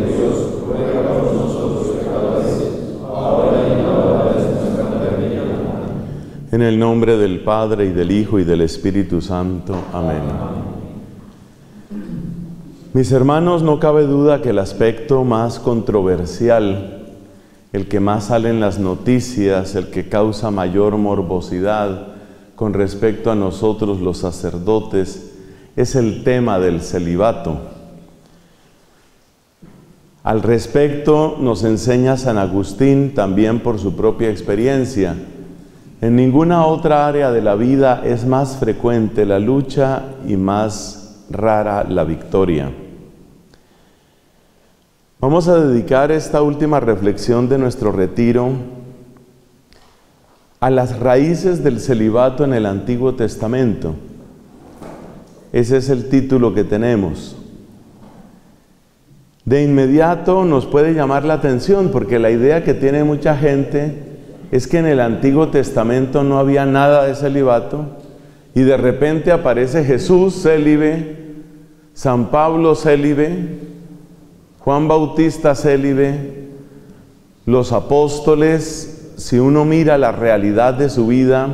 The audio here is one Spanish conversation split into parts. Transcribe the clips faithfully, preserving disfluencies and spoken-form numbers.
de Dios, ruega por nosotros pecadores, ahora y en la hora de nuestra muerte. En el nombre del Padre, y del Hijo, y del Espíritu Santo. Amén. Mis hermanos, no cabe duda que el aspecto más controversial, el que más sale en las noticias, el que causa mayor morbosidad, con respecto a nosotros los sacerdotes, es el tema del celibato. Al respecto nos enseña San Agustín, también por su propia experiencia. En ninguna otra área de la vida es más frecuente la lucha y más rara la victoria. Vamos a dedicar esta última reflexión de nuestro retiro a las raíces del celibato en el Antiguo Testamento. Ese es el título que tenemos. De inmediato nos puede llamar la atención, porque la idea que tiene mucha gente es que en el Antiguo Testamento no había nada de celibato, y de repente aparece Jesús célibe, San Pablo célibe, Juan Bautista célibe, los apóstoles. Si uno mira la realidad de su vida,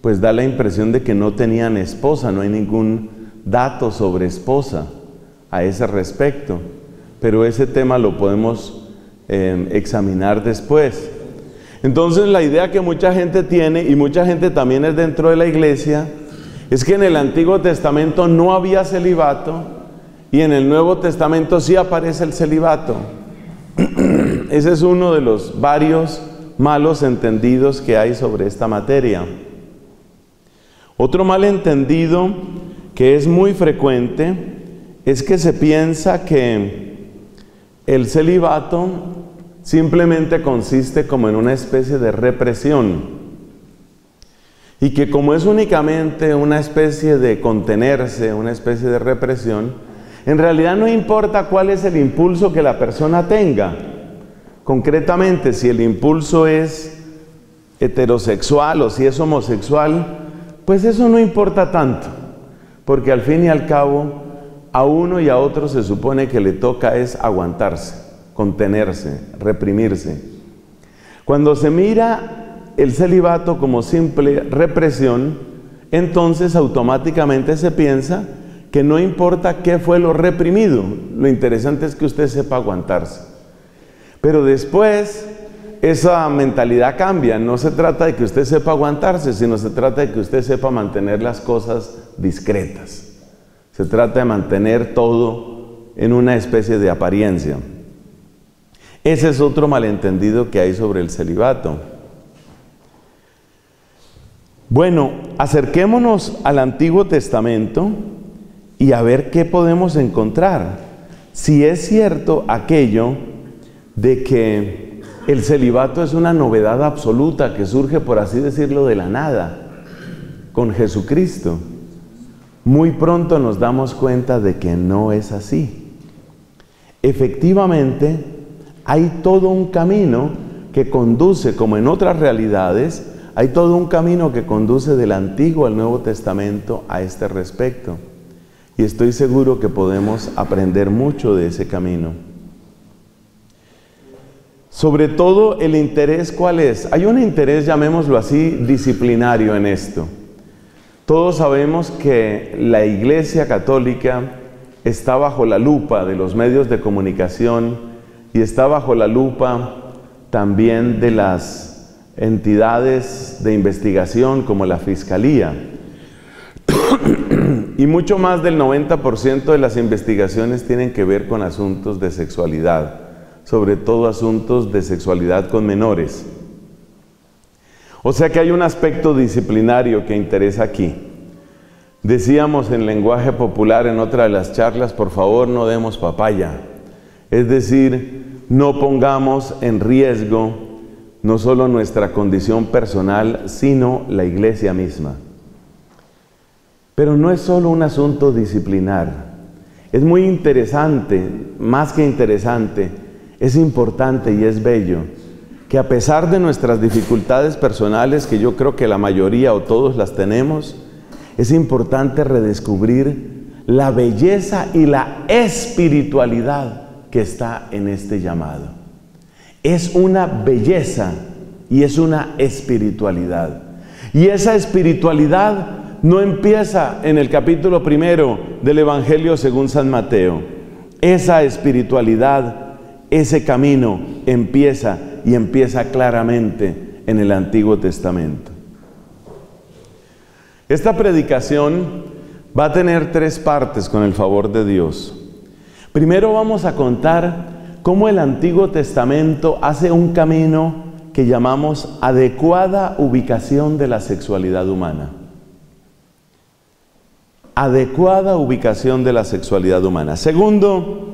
pues da la impresión de que no tenían esposa, no hay ningún dato sobre esposa a ese respecto. Pero ese tema lo podemos eh, examinar después. Entonces, la idea que mucha gente tiene, y mucha gente también es dentro de la iglesia, es que en el Antiguo Testamento no había celibato, y en el Nuevo Testamento sí aparece el celibato. Ese es uno de los varios malos entendidos que hay sobre esta materia. Otro malentendido que es muy frecuente es que se piensa que el celibato simplemente consiste como en una especie de represión, y que como es únicamente una especie de contenerse, una especie de represión, en realidad no importa cuál es el impulso que la persona tenga. Concretamente, si el impulso es heterosexual o si es homosexual, pues eso no importa tanto, porque al fin y al cabo a uno y a otro se supone que le toca es aguantarse, contenerse, reprimirse. Cuando se mira el celibato como simple represión, entonces automáticamente se piensa que no importa qué fue lo reprimido, lo interesante es que usted sepa aguantarse. Pero después esa mentalidad cambia, no se trata de que usted sepa aguantarse, sino se trata de que usted sepa mantener las cosas discretas. Se trata de mantener todo en una especie de apariencia. Ese es otro malentendido que hay sobre el celibato. Bueno, acerquémonos al Antiguo Testamento y a ver qué podemos encontrar. Si es cierto aquello de que el celibato es una novedad absoluta que surge, por así decirlo, de la nada, con Jesucristo, muy pronto nos damos cuenta de que no es así. Efectivamente, hay todo un camino que conduce, como en otras realidades, hay todo un camino que conduce del Antiguo al Nuevo Testamento a este respecto. Y estoy seguro que podemos aprender mucho de ese camino. Sobre todo, el interés, ¿cuál es? Hay un interés, llamémoslo así, disciplinario en esto. Todos sabemos que la Iglesia Católica está bajo la lupa de los medios de comunicación, y está bajo la lupa también de las entidades de investigación como la Fiscalía. Y mucho más del noventa por ciento de las investigaciones tienen que ver con asuntos de sexualidad, sobre todo asuntos de sexualidad con menores. O sea que hay un aspecto disciplinario que interesa aquí. Decíamos en lenguaje popular en otra de las charlas, por favor no demos papaya. Es decir, no pongamos en riesgo no solo nuestra condición personal, sino la iglesia misma. Pero no es solo un asunto disciplinar. Es muy interesante, más que interesante, es importante y es bello que a pesar de nuestras dificultades personales, que yo creo que la mayoría o todos las tenemos, es importante redescubrir la belleza y la espiritualidad que está en este llamado. Es una belleza y es una espiritualidad. Y esa espiritualidad no empieza en el capítulo primero del Evangelio según San Mateo. Esa espiritualidad, ese camino empieza y empieza claramente en el Antiguo Testamento. Esta predicación va a tener tres partes con el favor de Dios. Primero vamos a contar cómo el Antiguo Testamento hace un camino que llamamos adecuada ubicación de la sexualidad humana. Adecuada ubicación de la sexualidad humana. Segundo,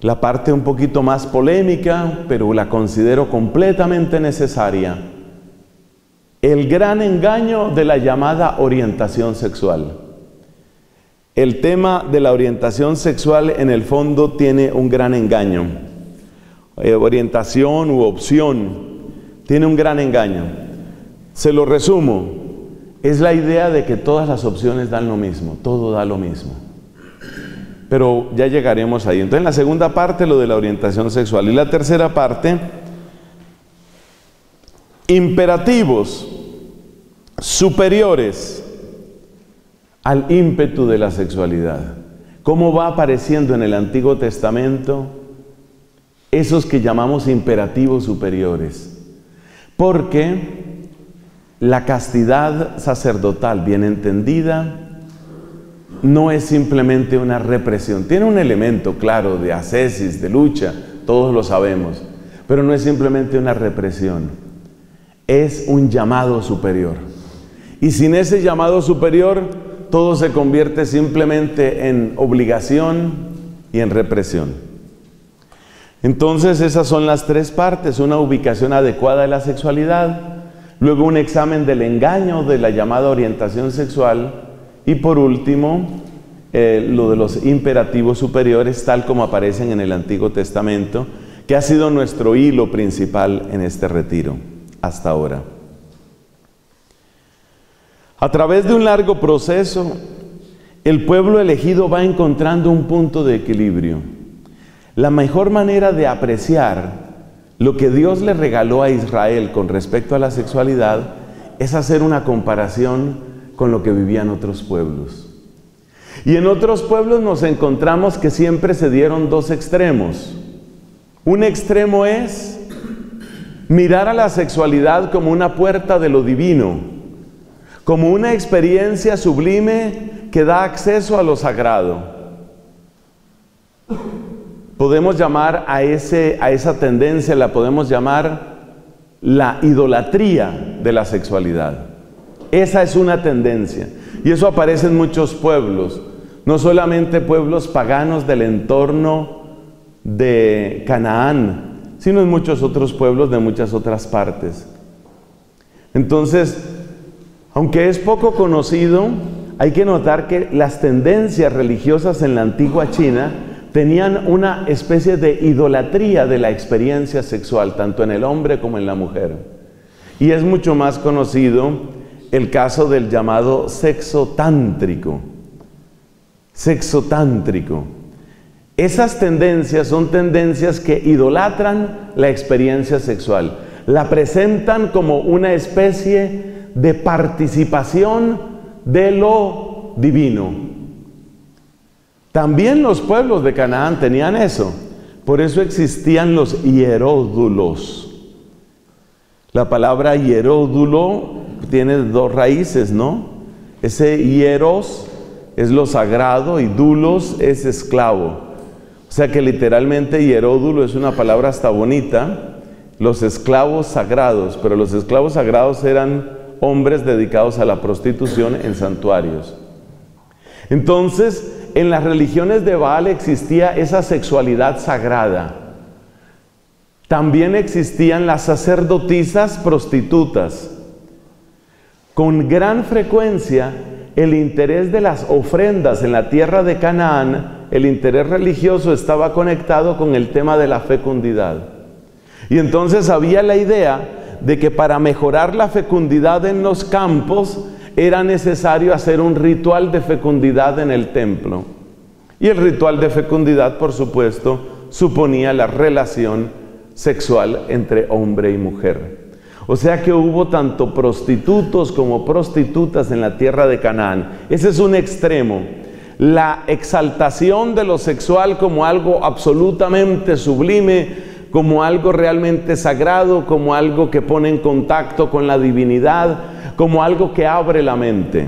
la parte un poquito más polémica, pero la considero completamente necesaria. El gran engaño de la llamada orientación sexual. El tema de la orientación sexual en el fondo tiene un gran engaño. Eh, orientación u opción tiene un gran engaño. Se lo resumo. Es la idea de que todas las opciones dan lo mismo, todo da lo mismo. Pero ya llegaremos ahí. Entonces, en la segunda parte, lo de la orientación sexual. Y la tercera parte, imperativos superiores al ímpetu de la sexualidad. ¿Cómo va apareciendo en el Antiguo Testamento esos que llamamos imperativos superiores? Porque la castidad sacerdotal, bien entendida, no es simplemente una represión. Tiene un elemento claro de ascesis, de lucha, todos lo sabemos, pero no es simplemente una represión. Es un llamado superior. Y sin ese llamado superior, todo se convierte simplemente en obligación y en represión. Entonces, esas son las tres partes: una ubicación adecuada de la sexualidad, luego un examen del engaño de la llamada orientación sexual y por último eh, lo de los imperativos superiores tal como aparecen en el Antiguo Testamento, que ha sido nuestro hilo principal en este retiro hasta ahora. A través de un largo proceso, el pueblo elegido va encontrando un punto de equilibrio. La mejor manera de apreciar lo que Dios le regaló a Israel con respecto a la sexualidad es hacer una comparación con lo que vivían otros pueblos. Y en otros pueblos nos encontramos que siempre se dieron dos extremos. Un extremo es mirar a la sexualidad como una puerta de lo divino, como una experiencia sublime que da acceso a lo sagrado. Podemos llamar a, ese, a esa tendencia, la podemos llamar la idolatría de la sexualidad. Esa es una tendencia. Y eso aparece en muchos pueblos, no solamente pueblos paganos del entorno de Canaán, sino en muchos otros pueblos de muchas otras partes. Entonces, aunque es poco conocido, hay que notar que las tendencias religiosas en la antigua China tenían una especie de idolatría de la experiencia sexual, tanto en el hombre como en la mujer. Y es mucho más conocido el caso del llamado sexo tántrico. Sexo tántrico. Esas tendencias son tendencias que idolatran la experiencia sexual. La presentan como una especie de participación de lo divino. También los pueblos de Canaán tenían eso. Por eso existían los hieródulos. La palabra hieródulo tiene dos raíces, ¿no? Ese hieros es lo sagrado y dulos es esclavo. O sea que literalmente hieródulo es una palabra hasta bonita. Los esclavos sagrados, pero los esclavos sagrados eran hombres dedicados a la prostitución en santuarios. Entonces, en las religiones de Baal existía esa sexualidad sagrada. También existían las sacerdotisas prostitutas. Con gran frecuencia el interés de las ofrendas en la tierra de Canaán, el interés religioso estaba conectado con el tema de la fecundidad. Y entonces había la idea de que para mejorar la fecundidad en los campos era necesario hacer un ritual de fecundidad en el templo. Y el ritual de fecundidad, por supuesto, suponía la relación sexual entre hombre y mujer. O sea que hubo tanto prostitutos como prostitutas en la tierra de Canaán. Ese es un extremo. La exaltación de lo sexual como algo absolutamente sublime, como algo realmente sagrado, como algo que pone en contacto con la divinidad, como algo que abre la mente.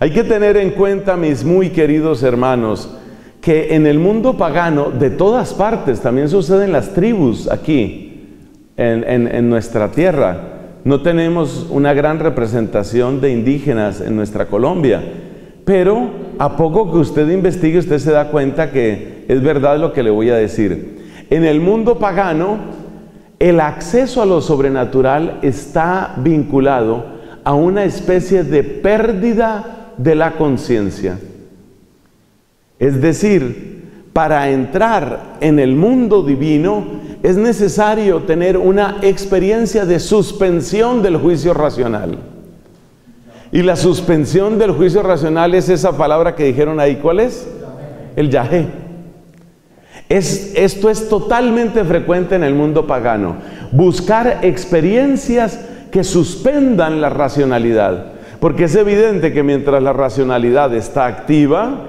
Hay que tener en cuenta, mis muy queridos hermanos, que en el mundo pagano, de todas partes, también suceden las tribus aquí. En, en, en nuestra tierra no tenemos una gran representación de indígenas en nuestra Colombia, pero a poco que usted investigue, usted se da cuenta que es verdad lo que le voy a decir. En el mundo pagano, el acceso a lo sobrenatural está vinculado a una especie de pérdida de la conciencia. Es decir, para entrar en el mundo divino es necesario tener una experiencia de suspensión del juicio racional. Y la suspensión del juicio racional es esa palabra que dijeron ahí, ¿cuál es? El yahé. Es, esto es totalmente frecuente en el mundo pagano. Buscar experiencias que suspendan la racionalidad. Porque es evidente que mientras la racionalidad está activa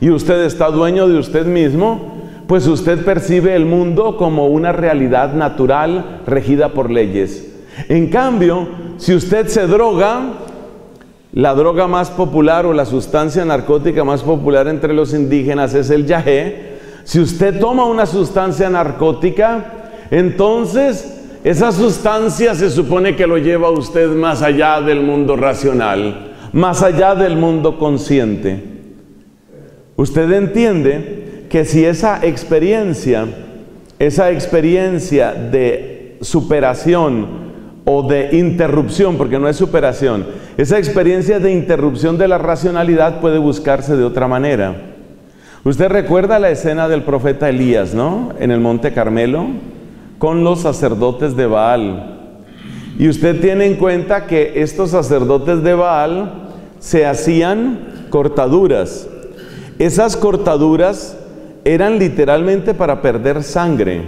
y usted está dueño de usted mismo, pues usted percibe el mundo como una realidad natural regida por leyes. En cambio, si usted se droga, la droga más popular o la sustancia narcótica más popular entre los indígenas es el yahé. Si usted toma una sustancia narcótica, entonces esa sustancia se supone que lo lleva a usted más allá del mundo racional, más allá del mundo consciente. Usted entiende que si esa experiencia, esa experiencia de superación o de interrupción, porque no es superación, esa experiencia de interrupción de la racionalidad puede buscarse de otra manera. Usted recuerda la escena del profeta Elías, ¿no? En el Monte Carmelo, con los sacerdotes de Baal. Y usted tiene en cuenta que estos sacerdotes de Baal se hacían cortaduras. Esas cortaduras eran literalmente para perder sangre.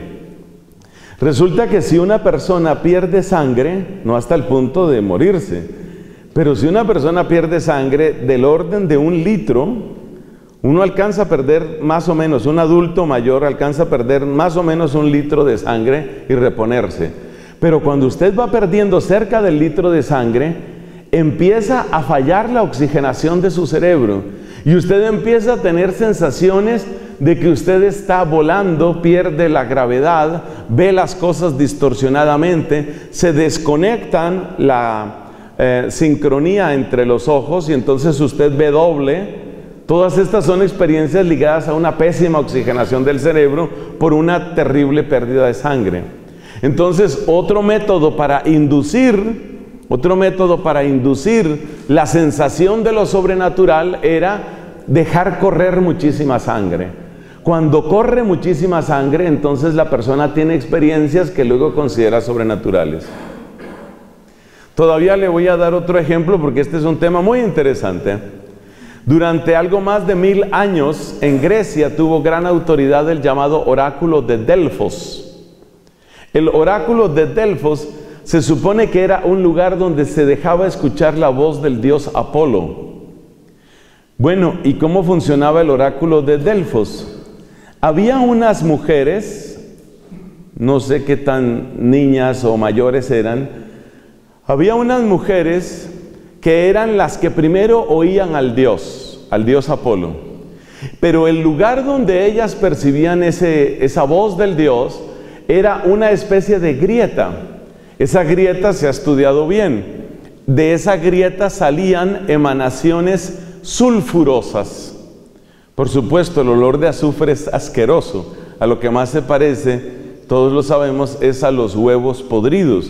Resulta que si una persona pierde sangre, no hasta el punto de morirse, pero si una persona pierde sangre del orden de un litro, uno alcanza a perder más o menos, un adulto mayor alcanza a perder más o menos un litro de sangre y reponerse. Pero cuando usted va perdiendo cerca del litro de sangre, empieza a fallar la oxigenación de su cerebro. Y usted empieza a tener sensaciones de que usted está volando, pierde la gravedad, ve las cosas distorsionadamente, se desconectan la eh, sincronía entre los ojos y entonces usted ve doble. Todas estas son experiencias ligadas a una pésima oxigenación del cerebro por una terrible pérdida de sangre. Entonces, otro método para inducir Otro método para inducir la sensación de lo sobrenatural era dejar correr muchísima sangre. Cuando corre muchísima sangre, entonces la persona tiene experiencias que luego considera sobrenaturales. Todavía le voy a dar otro ejemplo porque este es un tema muy interesante. Durante algo más de mil años, en Grecia tuvo gran autoridad el llamado Oráculo de Delfos. El Oráculo de Delfos se supone que era un lugar donde se dejaba escuchar la voz del dios Apolo. Bueno, ¿y cómo funcionaba el oráculo de Delfos? Había unas mujeres, no sé qué tan niñas o mayores eran, había unas mujeres que eran las que primero oían al dios, al dios Apolo. Pero el lugar donde ellas percibían ese, esa voz del dios era una especie de grieta. Esa grieta se ha estudiado bien. De esa grieta salían emanaciones sulfurosas. Por supuesto, el olor de azufre es asqueroso. A lo que más se parece, todos lo sabemos, es a los huevos podridos.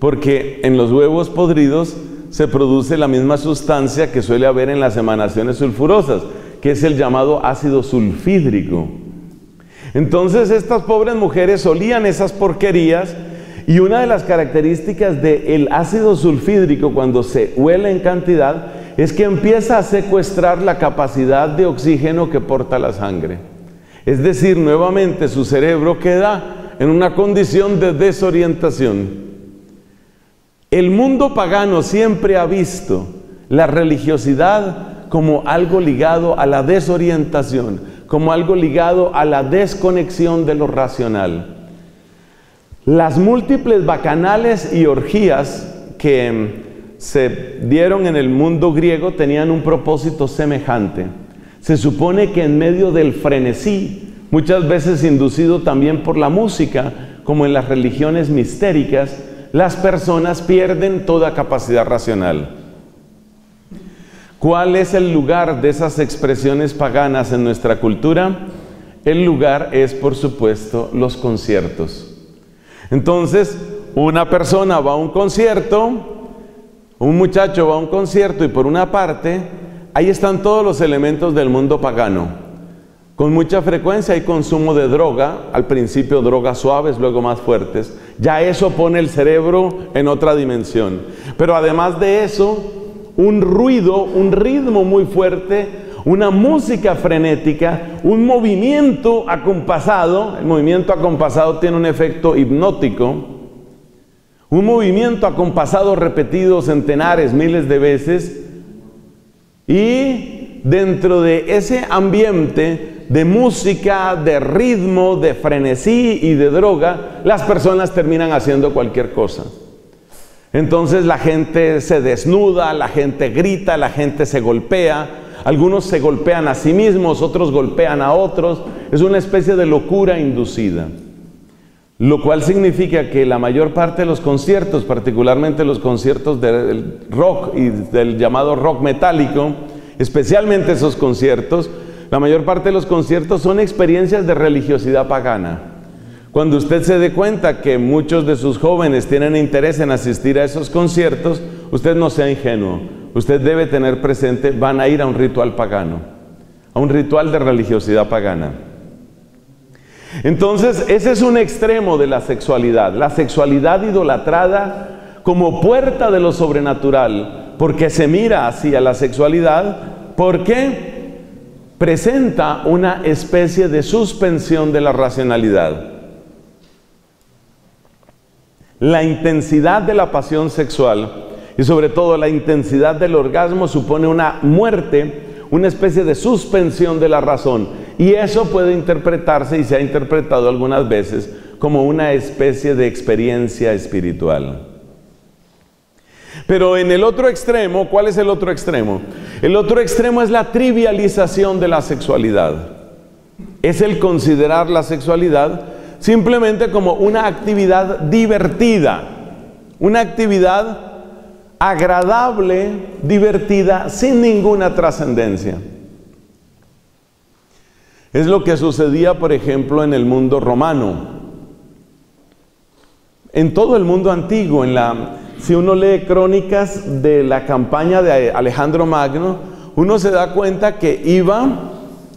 Porque en los huevos podridos se produce la misma sustancia que suele haber en las emanaciones sulfurosas, que es el llamado ácido sulfídrico. Entonces estas pobres mujeres olían esas porquerías, y una de las características del ácido sulfídrico cuando se huele en cantidad es que empieza a secuestrar la capacidad de oxígeno que porta la sangre. Es decir, nuevamente su cerebro queda en una condición de desorientación. El mundo pagano siempre ha visto la religiosidad como algo ligado a la desorientación, como algo ligado a la desconexión de lo racional. Las múltiples bacanales y orgías que se dieron en el mundo griego tenían un propósito semejante. Se supone que en medio del frenesí, muchas veces inducido también por la música, como en las religiones mistéricas, las personas pierden toda capacidad racional. ¿Cuál es el lugar de esas expresiones paganas en nuestra cultura? El lugar es, por supuesto, los conciertos. Entonces, una persona va a un concierto, un muchacho va a un concierto, y por una parte, ahí están todos los elementos del mundo pagano. Con mucha frecuencia hay consumo de droga, al principio drogas suaves, luego más fuertes. Ya eso pone el cerebro en otra dimensión. Pero además de eso, un ruido, un ritmo muy fuerte, una música frenética, un movimiento acompasado. El movimiento acompasado tiene un efecto hipnótico. Un movimiento acompasado repetido centenares, miles de veces. Y dentro de ese ambiente de música, de ritmo, de frenesí y de droga, las personas terminan haciendo cualquier cosa. Entonces la gente se desnuda, la gente grita, la gente se golpea. Algunos se golpean a sí mismos, otros golpean a otros. Es una especie de locura inducida. Lo cual significa que la mayor parte de los conciertos, particularmente los conciertos del rock y del llamado rock metálico, especialmente esos conciertos, la mayor parte de los conciertos son experiencias de religiosidad pagana. Cuando usted se dé cuenta que muchos de sus jóvenes tienen interés en asistir a esos conciertos, usted no sea ingenuo. Usted debe tener presente, van a ir a un ritual pagano, a un ritual de religiosidad pagana. Entonces, ese es un extremo de la sexualidad, la sexualidad idolatrada como puerta de lo sobrenatural, porque se mira hacia la sexualidad, porque presenta una especie de suspensión de la racionalidad. La intensidad de la pasión sexual y sobre todo la intensidad del orgasmo supone una muerte, una especie de suspensión de la razón. Y eso puede interpretarse, y se ha interpretado algunas veces, como una especie de experiencia espiritual. Pero en el otro extremo, ¿cuál es el otro extremo? El otro extremo es la trivialización de la sexualidad. Es el considerar la sexualidad simplemente como una actividad divertida, una actividad divertida, agradable, divertida, sin ninguna trascendencia. Es lo que sucedía, por ejemplo, en el mundo romano. En todo el mundo antiguo, en la, si uno lee crónicas de la campaña de Alejandro Magno, uno se da cuenta que iba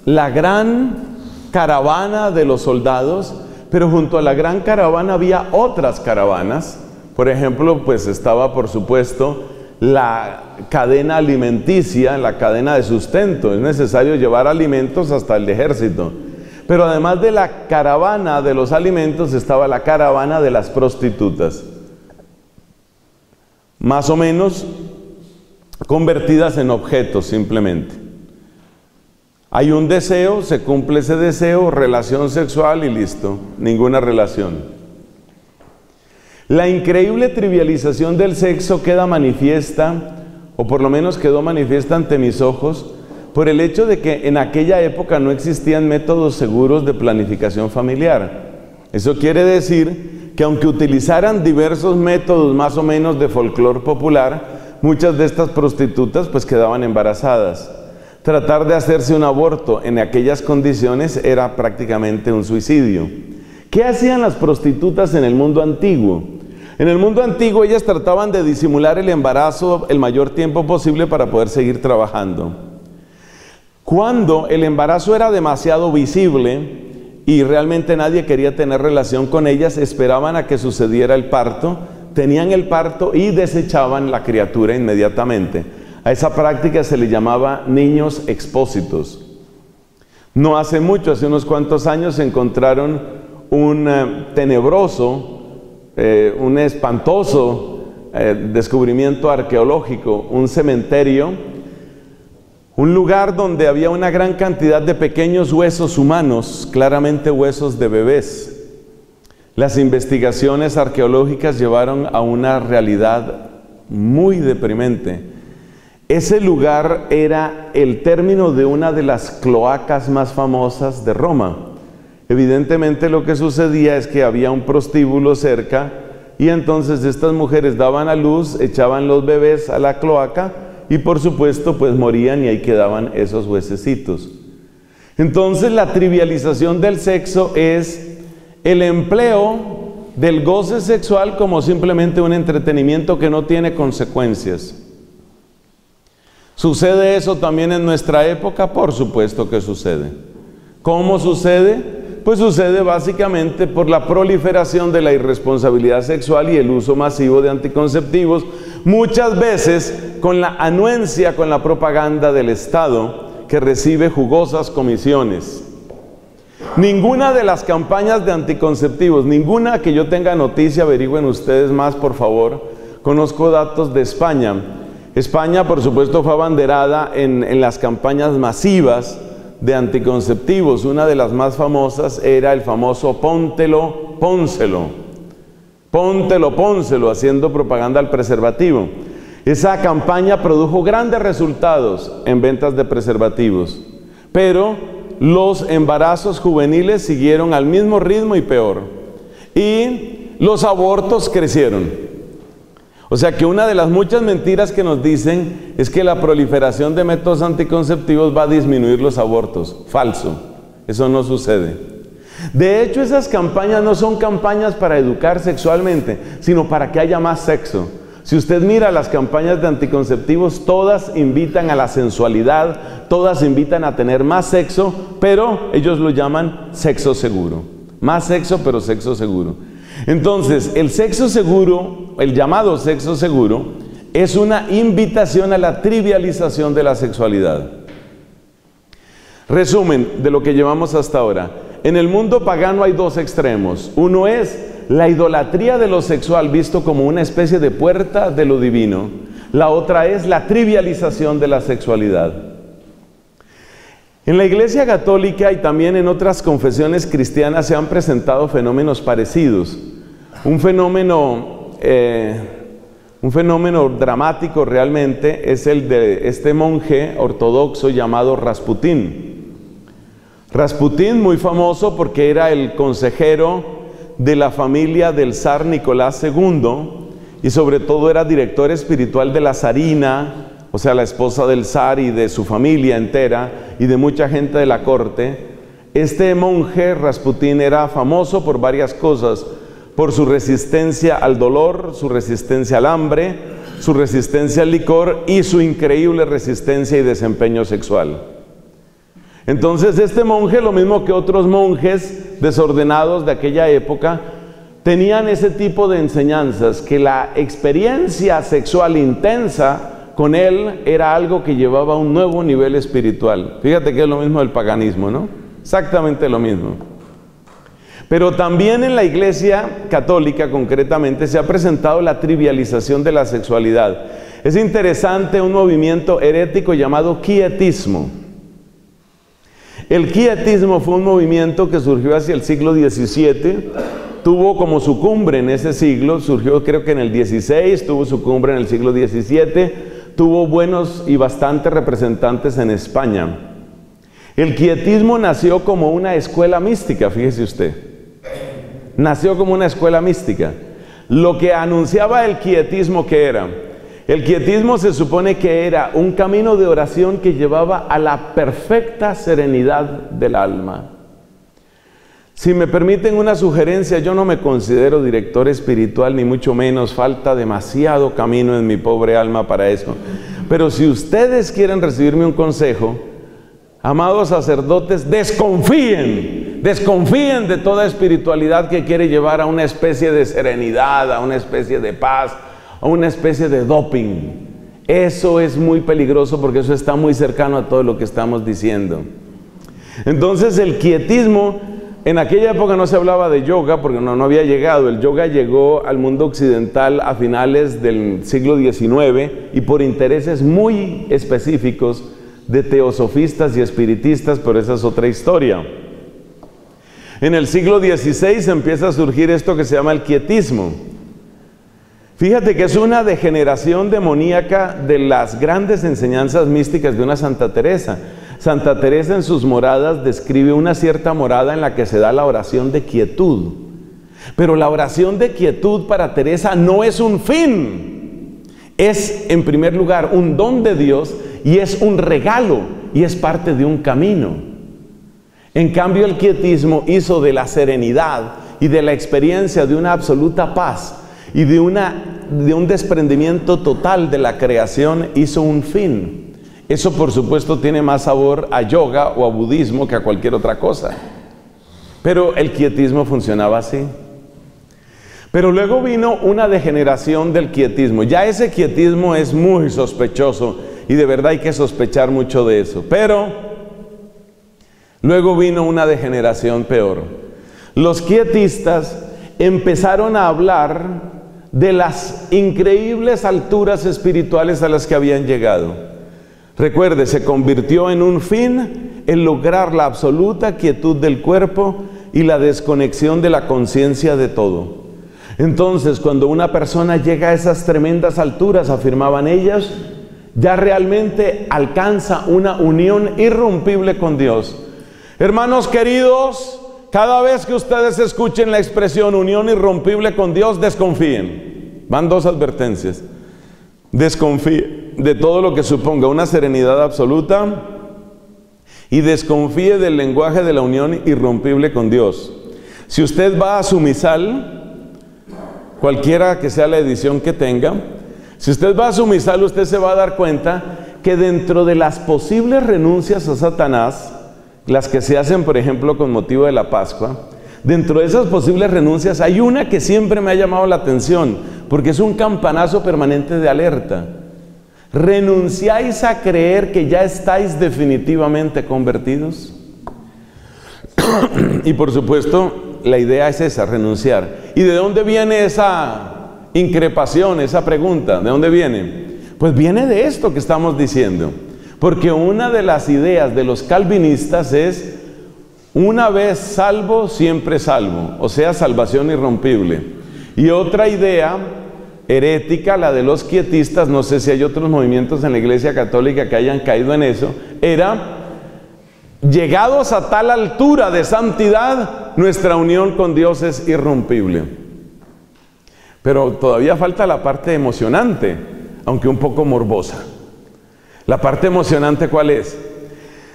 la gran caravana de los soldados, pero junto a la gran caravana había otras caravanas. Por ejemplo, pues estaba, por supuesto, la cadena alimenticia, la cadena de sustento. Es necesario llevar alimentos hasta el ejército. Pero además de la caravana de los alimentos, estaba la caravana de las prostitutas. Más o menos convertidas en objetos, simplemente. Hay un deseo, se cumple ese deseo, relación sexual y listo. Ninguna relación. La increíble trivialización del sexo queda manifiesta, o por lo menos quedó manifiesta ante mis ojos, por el hecho de que en aquella época no existían métodos seguros de planificación familiar. Eso quiere decir que aunque utilizaran diversos métodos más o menos de folclore popular, muchas de estas prostitutas pues quedaban embarazadas. Tratar de hacerse un aborto en aquellas condiciones era prácticamente un suicidio. ¿Qué hacían las prostitutas en el mundo antiguo? En el mundo antiguo ellas trataban de disimular el embarazo el mayor tiempo posible para poder seguir trabajando. Cuando el embarazo era demasiado visible y realmente nadie quería tener relación con ellas, esperaban a que sucediera el parto, tenían el parto y desechaban la criatura inmediatamente. A esa práctica se le llamaba niños expósitos. No hace mucho, hace unos cuantos años, encontraron un eh, tenebroso, eh, un espantoso eh, descubrimiento arqueológico, un cementerio, un lugar donde había una gran cantidad de pequeños huesos humanos, claramente huesos de bebés. Las investigaciones arqueológicas llevaron a una realidad muy deprimente. Ese lugar era el término de una de las cloacas más famosas de Roma. Evidentemente lo que sucedía es que había un prostíbulo cerca y entonces estas mujeres daban a luz, echaban los bebés a la cloaca y por supuesto pues morían y ahí quedaban esos huesecitos. Entonces la trivialización del sexo es el empleo del goce sexual como simplemente un entretenimiento que no tiene consecuencias. ¿Sucede eso también en nuestra época? Por supuesto que sucede. ¿Cómo sucede? Pues sucede básicamente por la proliferación de la irresponsabilidad sexual y el uso masivo de anticonceptivos, muchas veces con la anuencia, con la propaganda del Estado, que recibe jugosas comisiones. Ninguna de las campañas de anticonceptivos, ninguna que yo tenga noticia, averigüen ustedes más por favor, conozco datos de España. España por supuesto fue abanderada en, en las campañas masivas de anticonceptivos. Una de las más famosas era el famoso póntelo, pónselo, póntelo, pónselo, haciendo propaganda al preservativo. Esa campaña produjo grandes resultados en ventas de preservativos, pero los embarazos juveniles siguieron al mismo ritmo y peor. Y los abortos crecieron. O sea que una de las muchas mentiras que nos dicen es que la proliferación de métodos anticonceptivos va a disminuir los abortos. Falso. Eso no sucede. De hecho, esas campañas no son campañas para educar sexualmente, sino para que haya más sexo. Si usted mira las campañas de anticonceptivos, todas invitan a la sensualidad, todas invitan a tener más sexo, pero ellos lo llaman sexo seguro. Más sexo, pero sexo seguro. Entonces, el sexo seguro, el llamado sexo seguro, es una invitación a la trivialización de la sexualidad. Resumen de lo que llevamos hasta ahora. En el mundo pagano hay dos extremos. Uno es la idolatría de lo sexual visto como una especie de puerta de lo divino. La otra es la trivialización de la sexualidad. En la Iglesia Católica y también en otras confesiones cristianas se han presentado fenómenos parecidos. Un fenómeno, eh, un fenómeno dramático realmente es el de este monje ortodoxo llamado Rasputín. Rasputín, muy famoso porque era el consejero de la familia del zar Nicolás segundo y sobre todo era director espiritual de la zarina, o sea la esposa del zar y de su familia entera y de mucha gente de la corte. Este monje Rasputín era famoso por varias cosas, por su resistencia al dolor, su resistencia al hambre, su resistencia al licor y su increíble resistencia y desempeño sexual. Entonces este monje, lo mismo que otros monjes desordenados de aquella época, tenían ese tipo de enseñanzas, que la experiencia sexual intensa con él era algo que llevaba a un nuevo nivel espiritual. Fíjate que es lo mismo del paganismo, ¿no? Exactamente lo mismo. Pero también en la Iglesia Católica concretamente se ha presentado la trivialización de la sexualidad. Es interesante un movimiento herético llamado quietismo. El quietismo fue un movimiento que surgió hacia el siglo diecisiete, tuvo como su cumbre en ese siglo, surgió creo que en el dieciséis, tuvo su cumbre en el siglo diecisiete, tuvo buenos y bastantes representantes en España. El quietismo nació como una escuela mística, fíjese usted. Nació como una escuela mística. Lo que anunciaba el quietismo que era. El quietismo se supone que era un camino de oración que llevaba a la perfecta serenidad del alma. Si me permiten una sugerencia, yo no me considero director espiritual, ni mucho menos, falta demasiado camino en mi pobre alma para eso. Pero si ustedes quieren recibirme un consejo, amados sacerdotes, desconfíen, desconfíen de toda espiritualidad que quiere llevar a una especie de serenidad, a una especie de paz, a una especie de doping. Eso es muy peligroso porque eso está muy cercano a todo lo que estamos diciendo. Entonces el quietismo... En aquella época no se hablaba de yoga porque no, no había llegado. El yoga llegó al mundo occidental a finales del siglo diecinueve y por intereses muy específicos de teosofistas y espiritistas, pero esa es otra historia. En el siglo dieciséis empieza a surgir esto que se llama el quietismo. Fíjate que es una degeneración demoníaca de las grandes enseñanzas místicas de una Santa Teresa. Santa Teresa en sus moradas describe una cierta morada en la que se da la oración de quietud. Pero la oración de quietud para Teresa no es un fin. Es, en primer lugar, un don de Dios y es un regalo y es parte de un camino. En cambio, el quietismo hizo de la serenidad y de la experiencia de una absoluta paz y de, una, de un desprendimiento total de la creación, hizo un fin. Eso, por supuesto, tiene más sabor a yoga o a budismo que a cualquier otra cosa. Pero el quietismo funcionaba así. Pero luego vino una degeneración del quietismo. Ya ese quietismo es muy sospechoso y de verdad hay que sospechar mucho de eso. Pero luego vino una degeneración peor. Los quietistas empezaron a hablar de las increíbles alturas espirituales a las que habían llegado. Recuerde, se convirtió en un fin el lograr la absoluta quietud del cuerpo y la desconexión de la conciencia de todo. Entonces, cuando una persona llega a esas tremendas alturas, afirmaban ellas, ya realmente alcanza una unión irrompible con Dios. Hermanos queridos, cada vez que ustedes escuchen la expresión unión irrompible con Dios, desconfíen. Van dos advertencias. Desconfíen de todo lo que suponga una serenidad absoluta y desconfíe del lenguaje de la unión irrompible con Dios. Si usted va a su misal, cualquiera que sea la edición que tenga, si usted va a su misal, usted se va a dar cuenta que dentro de las posibles renuncias a Satanás, las que se hacen, por ejemplo, con motivo de la Pascua, dentro de esas posibles renuncias hay una que siempre me ha llamado la atención, porque es un campanazo permanente de alerta. ¿Renunciáis a creer que ya estáis definitivamente convertidos? Y por supuesto, la idea es esa, renunciar. ¿Y de dónde viene esa increpación, esa pregunta? ¿De dónde viene? Pues viene de esto que estamos diciendo. Porque una de las ideas de los calvinistas es, una vez salvo, siempre salvo. O sea, salvación irrompible. Y otra idea herética, la de los quietistas, no sé si hay otros movimientos en la Iglesia Católica que hayan caído en eso, era, llegados a tal altura de santidad, nuestra unión con Dios es irrompible. Pero todavía falta la parte emocionante, aunque un poco morbosa. ¿La parte emocionante cuál es?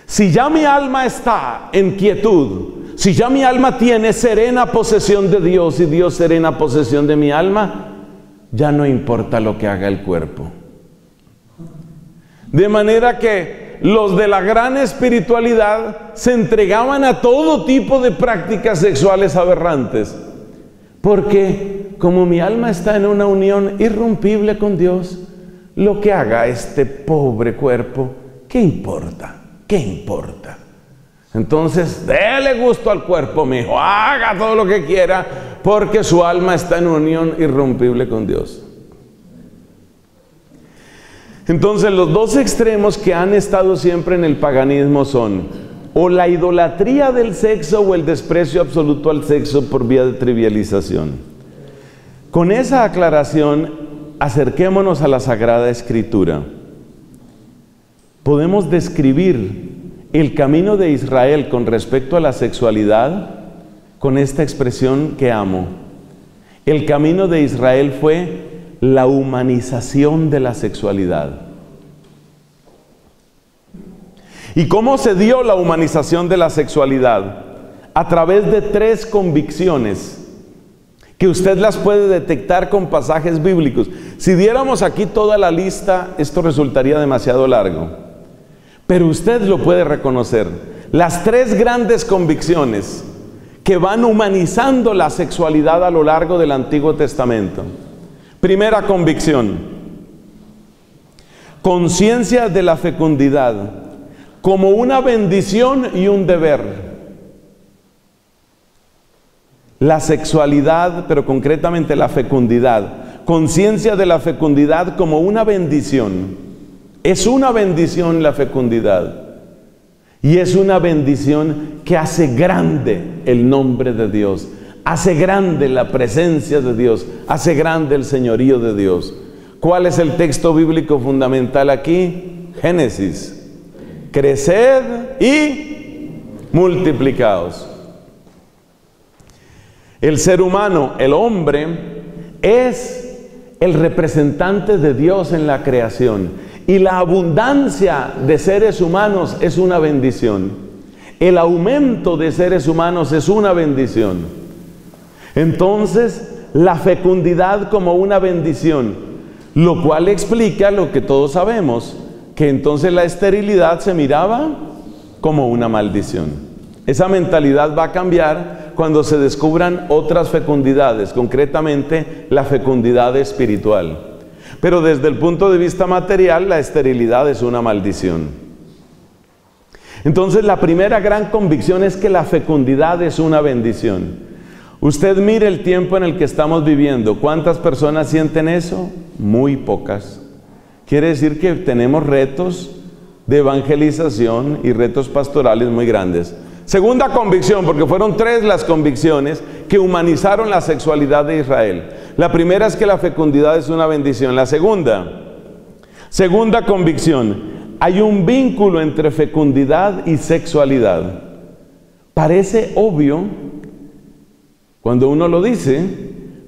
Si ya mi alma está en quietud, si ya mi alma tiene serena posesión de Dios y Dios serena posesión de mi alma, ya no importa lo que haga el cuerpo. De manera que los de la gran espiritualidad se entregaban a todo tipo de prácticas sexuales aberrantes. Porque como mi alma está en una unión irrompible con Dios, lo que haga este pobre cuerpo, ¿qué importa? ¿Qué importa? Entonces, déle gusto al cuerpo, mijo, haga todo lo que quiera, porque su alma está en unión irrompible con Dios. Entonces, los dos extremos que han estado siempre en el paganismo son o la idolatría del sexo o el desprecio absoluto al sexo por vía de trivialización. Con esa aclaración, acerquémonos a la Sagrada Escritura. Podemos describir el camino de Israel con respecto a la sexualidad con esta expresión que amo. El camino de Israel fue la humanización de la sexualidad. ¿Y cómo se dio la humanización de la sexualidad? a través de tres convicciones que usted las puede detectar con pasajes bíblicos. Si diéramos aquí toda la lista, esto resultaría demasiado largo, pero usted lo puede reconocer. Las tres grandes convicciones que van humanizando la sexualidad a lo largo del Antiguo Testamento. Primera convicción: conciencia de la fecundidad como una bendición y un deber. La sexualidad, pero concretamente la fecundidad, conciencia de la fecundidad como una bendición. Es una bendición la fecundidad, y es una bendición que hace grande el nombre de Dios, hace grande la presencia de Dios, hace grande el señorío de Dios. ¿Cuál es el texto bíblico fundamental aquí? Génesis: creced y multiplicaos. El ser humano, el hombre, es el representante de Dios en la creación, y la abundancia de seres humanos es una bendición. El aumento de seres humanos es una bendición. Entonces, la fecundidad como una bendición, lo cual explica lo que todos sabemos, que entonces la esterilidad se miraba como una maldición. Esa mentalidad va a cambiar cuando se descubran otras fecundidades, concretamente la fecundidad espiritual. Pero desde el punto de vista material, la esterilidad es una maldición. Entonces, la primera gran convicción es que la fecundidad es una bendición. Usted mire el tiempo en el que estamos viviendo. ¿Cuántas personas sienten eso? Muy pocas. Quiere decir que tenemos retos de evangelización y retos pastorales muy grandes. Segunda convicción, porque fueron tres las convicciones que humanizaron la sexualidad de Israel. La primera es que la fecundidad es una bendición. La segunda, segunda convicción, hay un vínculo entre fecundidad y sexualidad. Parece obvio cuando uno lo dice,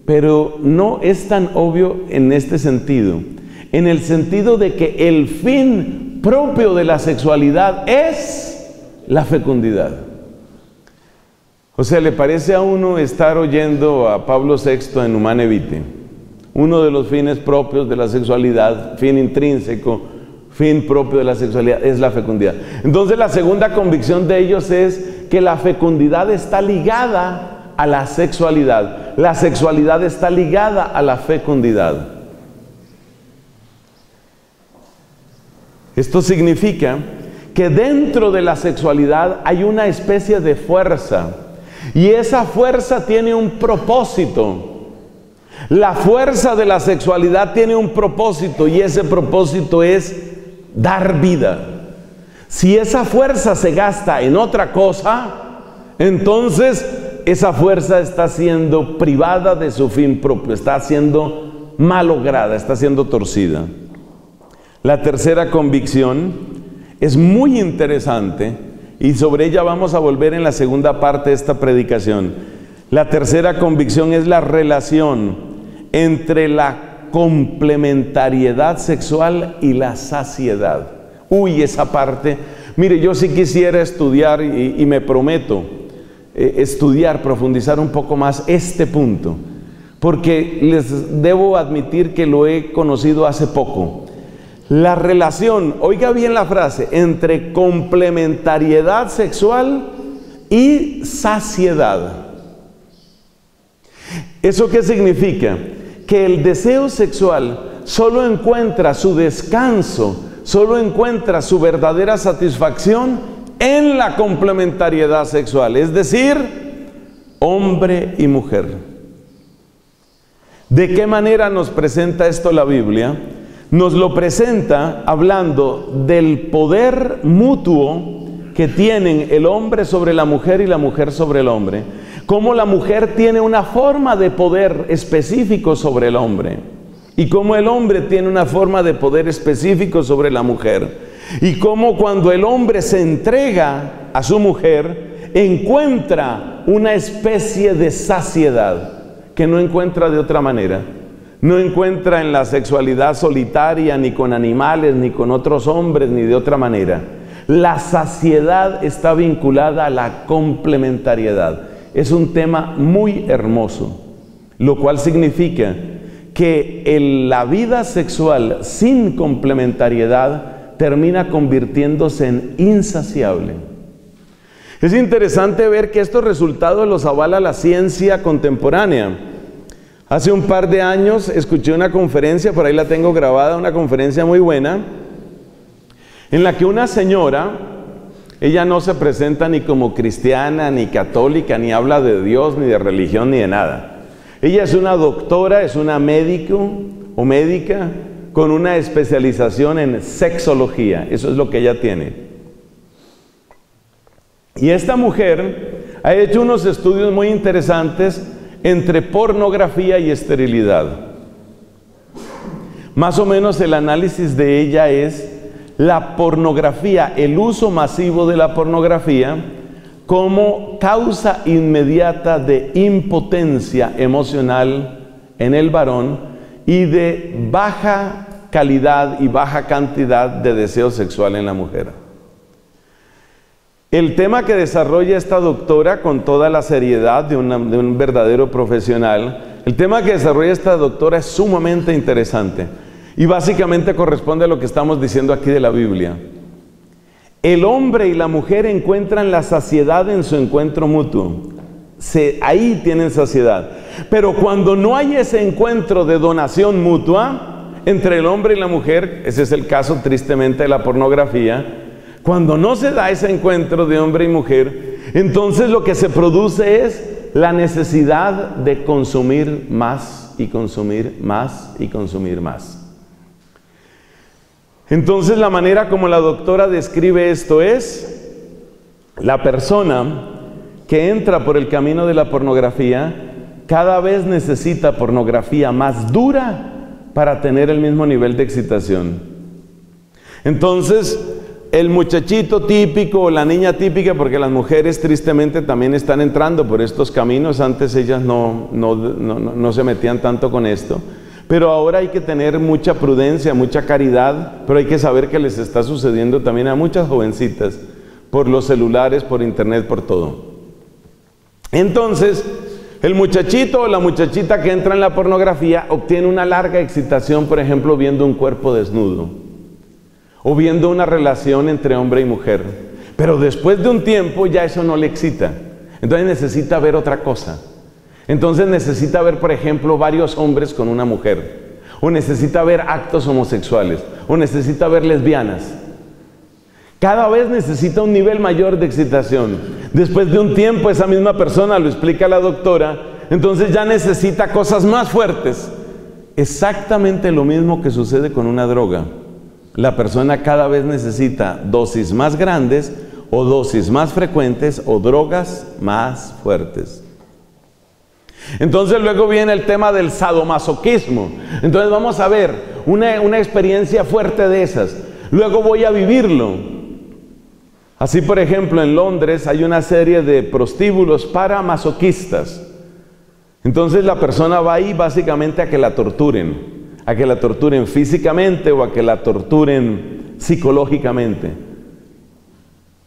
pero no es tan obvio en este sentido. En el sentido de que el fin propio de la sexualidad es la fecundidad. O sea, ¿le parece a uno estar oyendo a Pablo sexto en Humane Vitae? Uno de los fines propios de la sexualidad, fin intrínseco, fin propio de la sexualidad, es la fecundidad. Entonces, la segunda convicción de ellos es que la fecundidad está ligada a la sexualidad. La sexualidad está ligada a la fecundidad. Esto significa que dentro de la sexualidad hay una especie de fuerza, y esa fuerza tiene un propósito. La fuerza de la sexualidad tiene un propósito, y ese propósito es dar vida. Si esa fuerza se gasta en otra cosa, entonces esa fuerza está siendo privada de su fin propio, está siendo malograda, está siendo torcida. La tercera convicción es muy interesante, y sobre ella vamos a volver en la segunda parte de esta predicación. La tercera convicción es la relación entre la complementariedad sexual y la saciedad. Uy, esa parte, mire, yo sí quisiera estudiar, y, y me prometo eh, estudiar, profundizar un poco más este punto, porque les debo admitir que lo he conocido hace poco. La relación, oiga bien la frase, entre complementariedad sexual y saciedad. ¿Eso qué significa? Que el deseo sexual solo encuentra su descanso, solo encuentra su verdadera satisfacción en la complementariedad sexual, es decir, hombre y mujer. ¿De qué manera nos presenta esto la Biblia? Nos lo presenta hablando del poder mutuo que tienen el hombre sobre la mujer y la mujer sobre el hombre. Cómo la mujer tiene una forma de poder específico sobre el hombre, y cómo el hombre tiene una forma de poder específico sobre la mujer. Y cómo cuando el hombre se entrega a su mujer, encuentra una especie de saciedad que no encuentra de otra manera. No encuentra en la sexualidad solitaria, ni con animales, ni con otros hombres, ni de otra manera. La saciedad está vinculada a la complementariedad. Es un tema muy hermoso, lo cual significa que el, la vida sexual sin complementariedad termina convirtiéndose en insaciable. Es interesante ver que estos resultados los avala la ciencia contemporánea. Hace un par de años escuché una conferencia, por ahí la tengo grabada, una conferencia muy buena, en la que una señora, ella no se presenta ni como cristiana, ni católica, ni habla de Dios, ni de religión, ni de nada. Ella es una doctora, es una médico o médica con una especialización en sexología. Eso es lo que ella tiene. Y esta mujer ha hecho unos estudios muy interesantes entre pornografía y esterilidad. Más o menos el análisis de ella es la pornografía, el uso masivo de la pornografía, como causa inmediata de impotencia emocional en el varón y de baja calidad y baja cantidad de deseo sexual en la mujer. El tema que desarrolla esta doctora, con toda la seriedad de, una, de un verdadero profesional, el tema que desarrolla esta doctora es sumamente interesante y básicamente corresponde a lo que estamos diciendo aquí de la Biblia. El hombre y la mujer encuentran la saciedad en su encuentro mutuo. Se, ahí tienen saciedad. Pero cuando no hay ese encuentro de donación mutua entre el hombre y la mujer, ese es el caso tristemente de la pornografía, cuando no se da ese encuentro de hombre y mujer, entonces lo que se produce es la necesidad de consumir más y consumir más y consumir más. Entonces, la manera como la doctora describe esto es la persona que entra por el camino de la pornografía cada vez necesita pornografía más dura para tener el mismo nivel de excitación. Entonces, el muchachito típico o la niña típica, porque las mujeres tristemente también están entrando por estos caminos, antes ellas no, no, no, no, no se metían tanto con esto. Pero ahora hay que tener mucha prudencia, mucha caridad, pero hay que saber que les está sucediendo también a muchas jovencitas, por los celulares, por internet, por todo. Entonces, el muchachito o la muchachita que entra en la pornografía obtiene una larga excitación, por ejemplo, viendo un cuerpo desnudo, o viendo una relación entre hombre y mujer. Pero después de un tiempo ya eso no le excita, entonces necesita ver otra cosa. Entonces necesita ver, por ejemplo, varios hombres con una mujer, o necesita ver actos homosexuales, o necesita ver lesbianas. Cada vez necesita un nivel mayor de excitación. Después de un tiempo, esa misma persona, lo explica la doctora, entonces ya necesita cosas más fuertes. Exactamente lo mismo que sucede con una droga. La persona cada vez necesita dosis más grandes, o dosis más frecuentes, o drogas más fuertes. Entonces luego viene el tema del sadomasoquismo. Entonces vamos a ver una, una experiencia fuerte de esas. Luego voy a vivirlo. Así, por ejemplo, en Londres hay una serie de prostíbulos para masoquistas. Entonces la persona va ahí básicamente a que la torturen. A que la torturen físicamente o a que la torturen psicológicamente.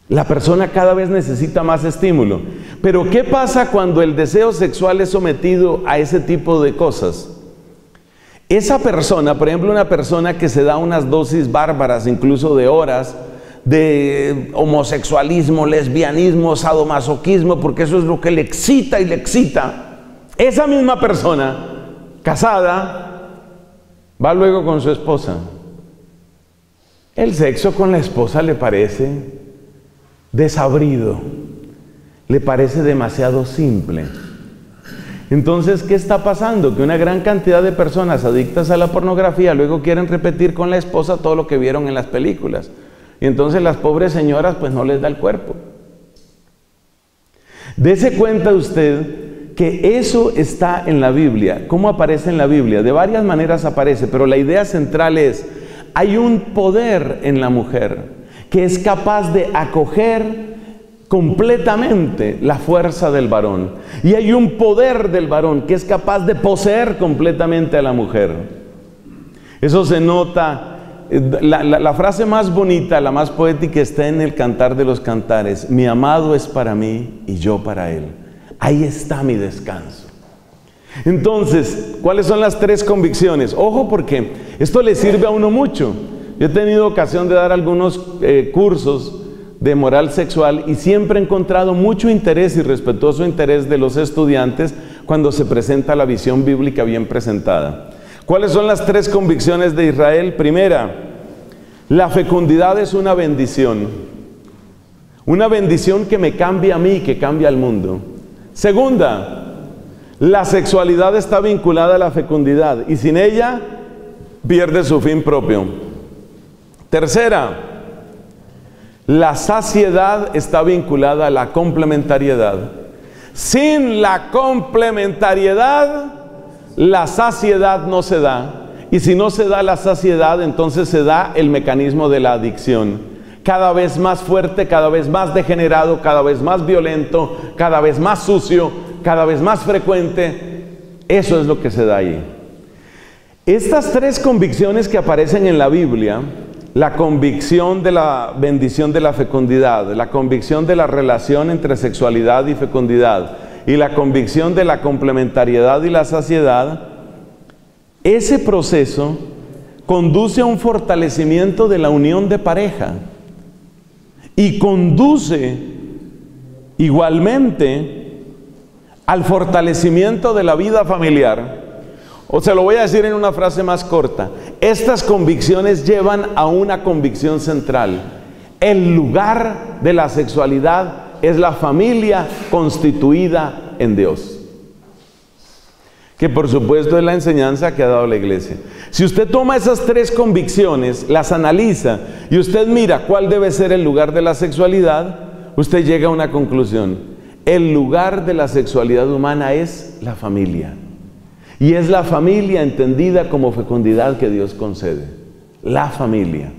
La persona cada vez necesita más estímulo. Pero ¿qué pasa cuando el deseo sexual es sometido a ese tipo de cosas? Esa persona, por ejemplo, una persona que se da unas dosis bárbaras, incluso de horas, de homosexualismo, lesbianismo, sadomasoquismo, porque eso es lo que le excita y le excita. Esa misma persona, casada, va luego con su esposa. El sexo con la esposa le parece desabrido, le parece demasiado simple. Entonces, ¿qué está pasando? Que una gran cantidad de personas adictas a la pornografía luego quieren repetir con la esposa todo lo que vieron en las películas, y entonces las pobres señoras pues no les da el cuerpo. Dese cuenta usted que eso está en la Biblia. ¿Cómo aparece en la Biblia? De varias maneras aparece, pero la idea central es: hay un poder en la mujer que es capaz de acoger completamente la fuerza del varón. Y hay un poder del varón que es capaz de poseer completamente a la mujer. Eso se nota La, la, la frase más bonita, la más poética está en el Cantar de los Cantares. Mi amado es para mí y yo para él. Ahí está mi descanso. Entonces, ¿cuáles son las tres convicciones? Ojo, porque esto le sirve a uno mucho. Yo he tenido ocasión de dar algunos eh, cursos de moral sexual y siempre he encontrado mucho interés y respetuoso interés de los estudiantes cuando se presenta la visión bíblica bien presentada. ¿Cuáles son las tres convicciones de Israel? Primera, la fecundidad es una bendición. Una bendición que me cambia a mí, que cambia al mundo. Segunda, la sexualidad está vinculada a la fecundidad y sin ella pierde su fin propio. Tercera, la saciedad está vinculada a la complementariedad. Sin la complementariedad, la saciedad no se da. Y si no se da la saciedad, entonces se da el mecanismo de la adicción. Cada vez más fuerte, cada vez más degenerado, cada vez más violento, cada vez más sucio, cada vez más frecuente. Eso es lo que se da ahí. Estas tres convicciones que aparecen en la Biblia, la convicción de la bendición de la fecundidad, la convicción de la relación entre sexualidad y fecundidad y la convicción de la complementariedad y la saciedad, ese proceso conduce a un fortalecimiento de la unión de pareja y conduce igualmente al fortalecimiento de la vida familiar. O se lo voy a decir en una frase más corta. Estas convicciones llevan a una convicción central. El lugar de la sexualidad es la familia constituida en Dios. Que por supuesto es la enseñanza que ha dado la Iglesia. Si usted toma esas tres convicciones, las analiza y usted mira cuál debe ser el lugar de la sexualidad, usted llega a una conclusión. El lugar de la sexualidad humana es la familia. Y es la familia entendida como fecundidad que Dios concede. La familia.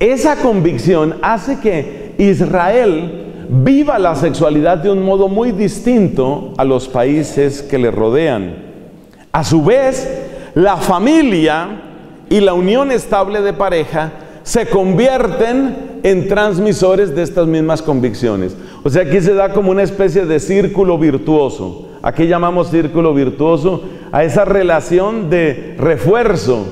Esa convicción hace que Israel viva la sexualidad de un modo muy distinto a los países que le rodean. A su vez, la familia y la unión estable de pareja se convierten en transmisores de estas mismas convicciones. O sea, aquí se da como una especie de círculo virtuoso. Aquí llamamos círculo virtuoso a esa relación de refuerzo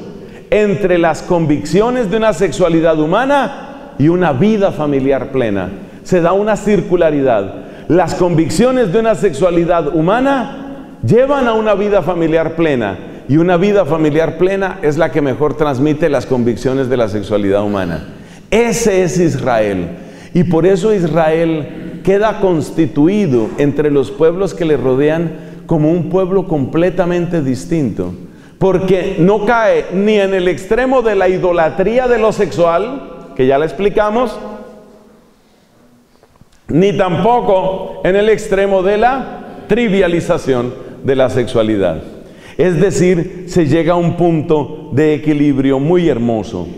entre las convicciones de una sexualidad humana y una vida familiar plena. Se da una circularidad. Las convicciones de una sexualidad humana llevan a una vida familiar plena y una vida familiar plena es la que mejor transmite las convicciones de la sexualidad humana. Ese es Israel y por eso Israel queda constituido entre los pueblos que le rodean como un pueblo completamente distinto, porque no cae ni en el extremo de la idolatría de lo sexual, que ya la explicamos, ni tampoco en el extremo de la trivialización de la sexualidad. Es decir, se llega a un punto de equilibrio muy hermoso.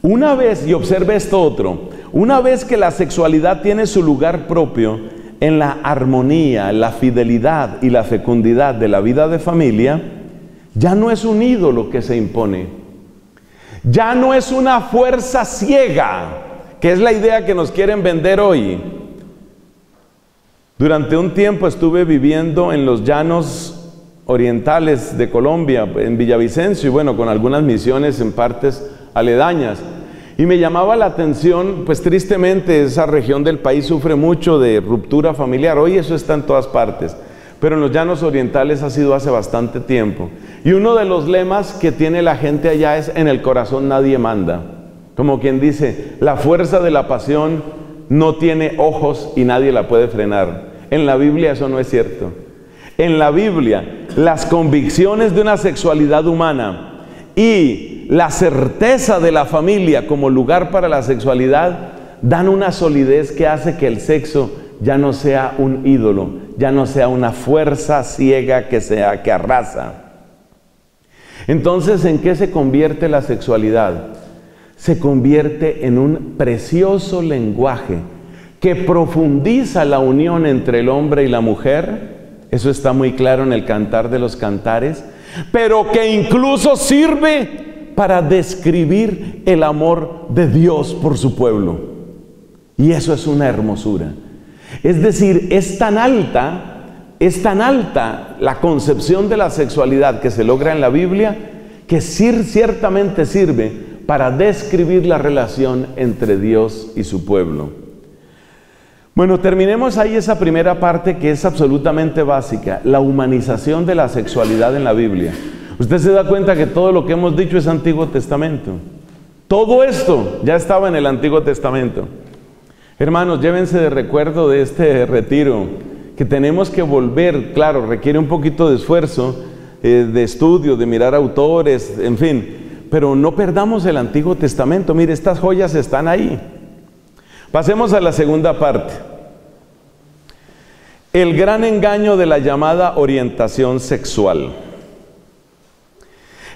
Una vez, y observe esto otro, una vez que la sexualidad tiene su lugar propio en la armonía, la fidelidad y la fecundidad de la vida de familia, ya no es un ídolo que se impone. Ya no es una fuerza ciega, que es la idea que nos quieren vender hoy. Durante un tiempo estuve viviendo en los llanos orientales de Colombia, en Villavicencio, y bueno, con algunas misiones en partes aledañas. Y me llamaba la atención, pues tristemente esa región del país sufre mucho de ruptura familiar. Hoy eso está en todas partes, pero en los llanos orientales ha sido hace bastante tiempo. Y uno de los lemas que tiene la gente allá es: en el corazón nadie manda. Como quien dice, la fuerza de la pasión no tiene ojos y nadie la puede frenar. En la Biblia eso no es cierto. En la Biblia, las convicciones de una sexualidad humana y la certeza de la familia como lugar para la sexualidad dan una solidez que hace que el sexo ya no sea un ídolo, ya no sea una fuerza ciega que, sea, que arrasa. Entonces, ¿en qué se convierte la sexualidad? Se convierte en un precioso lenguaje que profundiza la unión entre el hombre y la mujer. Eso está muy claro en el Cantar de los Cantares, pero que incluso sirve para describir el amor de Dios por su pueblo. Y eso es una hermosura. Es decir, es tan alta, es tan alta la concepción de la sexualidad que se logra en la Biblia, que ciertamente sirve para describir la relación entre Dios y su pueblo. Bueno, terminemos ahí esa primera parte que es absolutamente básica, la humanización de la sexualidad en la Biblia. Usted se da cuenta que todo lo que hemos dicho es Antiguo Testamento. Todo esto ya estaba en el Antiguo Testamento. Hermanos, llévense de recuerdo de este retiro, que tenemos que volver, claro, requiere un poquito de esfuerzo, eh, de estudio, de mirar autores, en fin. Pero no perdamos el Antiguo Testamento, mire, estas joyas están ahí. Pasemos a la segunda parte. El gran engaño de la llamada orientación sexual.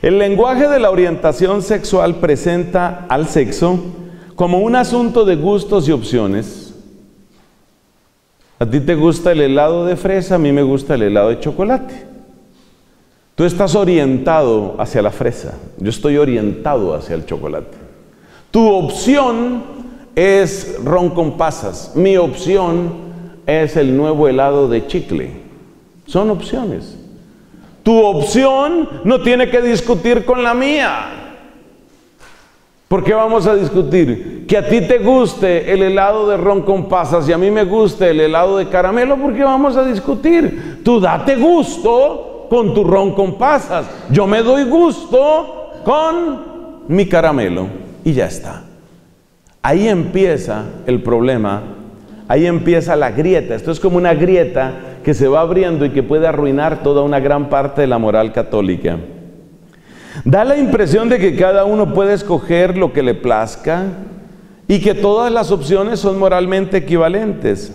El lenguaje de la orientación sexual presenta al sexo como un asunto de gustos y opciones. A ti te gusta el helado de fresa, a mí me gusta el helado de chocolate. Tú estás orientado hacia la fresa, yo estoy orientado hacia el chocolate. Tu opción es ron con pasas. Mi opción es el nuevo helado de chicle. Son opciones. Tu opción no tiene que discutir con la mía. ¿Por qué vamos a discutir? Que a ti te guste el helado de ron con pasas y a mí me guste el helado de caramelo, ¿por qué vamos a discutir? Tú date gusto con tu ron con pasas. Yo me doy gusto con mi caramelo. Y ya está. Ahí empieza el problema, ahí empieza la grieta. Esto es como una grieta que se va abriendo y que puede arruinar toda una gran parte de la moral católica. Da la impresión de que cada uno puede escoger lo que le plazca y que todas las opciones son moralmente equivalentes.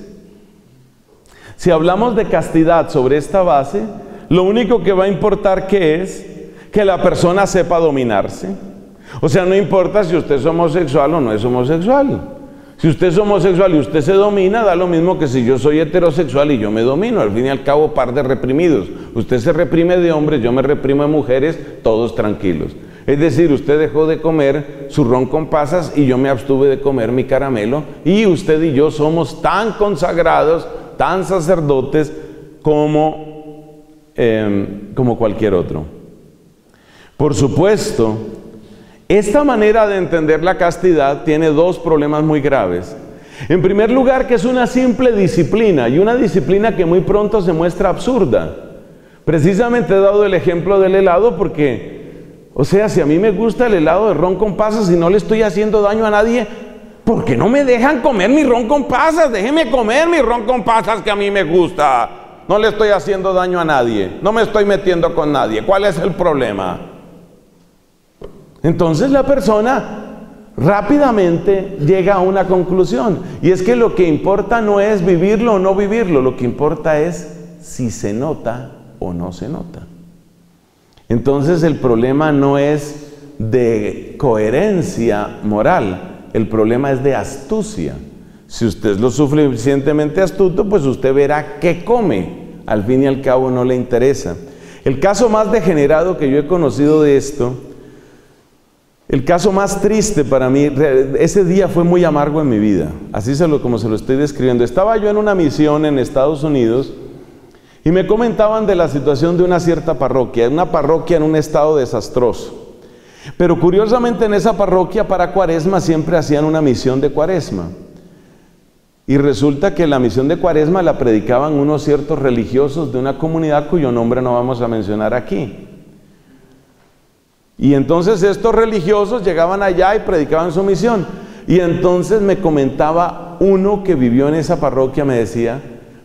Si hablamos de castidad sobre esta base, lo único que va a importar que es que la persona sepa dominarse. O sea, no importa si usted es homosexual o no es homosexual. Si usted es homosexual y usted se domina, da lo mismo que si yo soy heterosexual y yo me domino. Al fin y al cabo, par de reprimidos. Usted se reprime de hombres, yo me reprimo de mujeres, todos tranquilos. Es decir, usted dejó de comer su ron con pasas y yo me abstuve de comer mi caramelo. Y usted y yo somos tan consagrados, tan sacerdotes, como, eh, como cualquier otro. Por supuesto, esta manera de entender la castidad tiene dos problemas muy graves. En primer lugar, que es una simple disciplina, y una disciplina que muy pronto se muestra absurda. Precisamente he dado el ejemplo del helado porque, o sea, si a mí me gusta el helado de ron con pasas y no le estoy haciendo daño a nadie, ¿por qué no me dejan comer mi ron con pasas? Déjenme comer mi ron con pasas que a mí me gusta. No le estoy haciendo daño a nadie, no me estoy metiendo con nadie. ¿Cuál es el problema? Entonces la persona rápidamente llega a una conclusión, y es que lo que importa no es vivirlo o no vivirlo, lo que importa es si se nota o no se nota. Entonces el problema no es de coherencia moral, el problema es de astucia. Si usted es lo suficientemente astuto, pues usted verá qué come, al fin y al cabo no le interesa. El caso más degenerado que yo he conocido de esto, el caso más triste para mí, ese día fue muy amargo en mi vida, así se lo, como se lo estoy describiendo. Estaba yo en una misión en Estados Unidos y me comentaban de la situación de una cierta parroquia, una parroquia en un estado desastroso. Pero curiosamente en esa parroquia para Cuaresma siempre hacían una misión de Cuaresma. Y resulta que la misión de Cuaresma la predicaban unos ciertos religiosos de una comunidad cuyo nombre no vamos a mencionar aquí. Y entonces estos religiosos llegaban allá y predicaban su misión. Y entonces me comentaba uno que vivió en esa parroquia, me decía,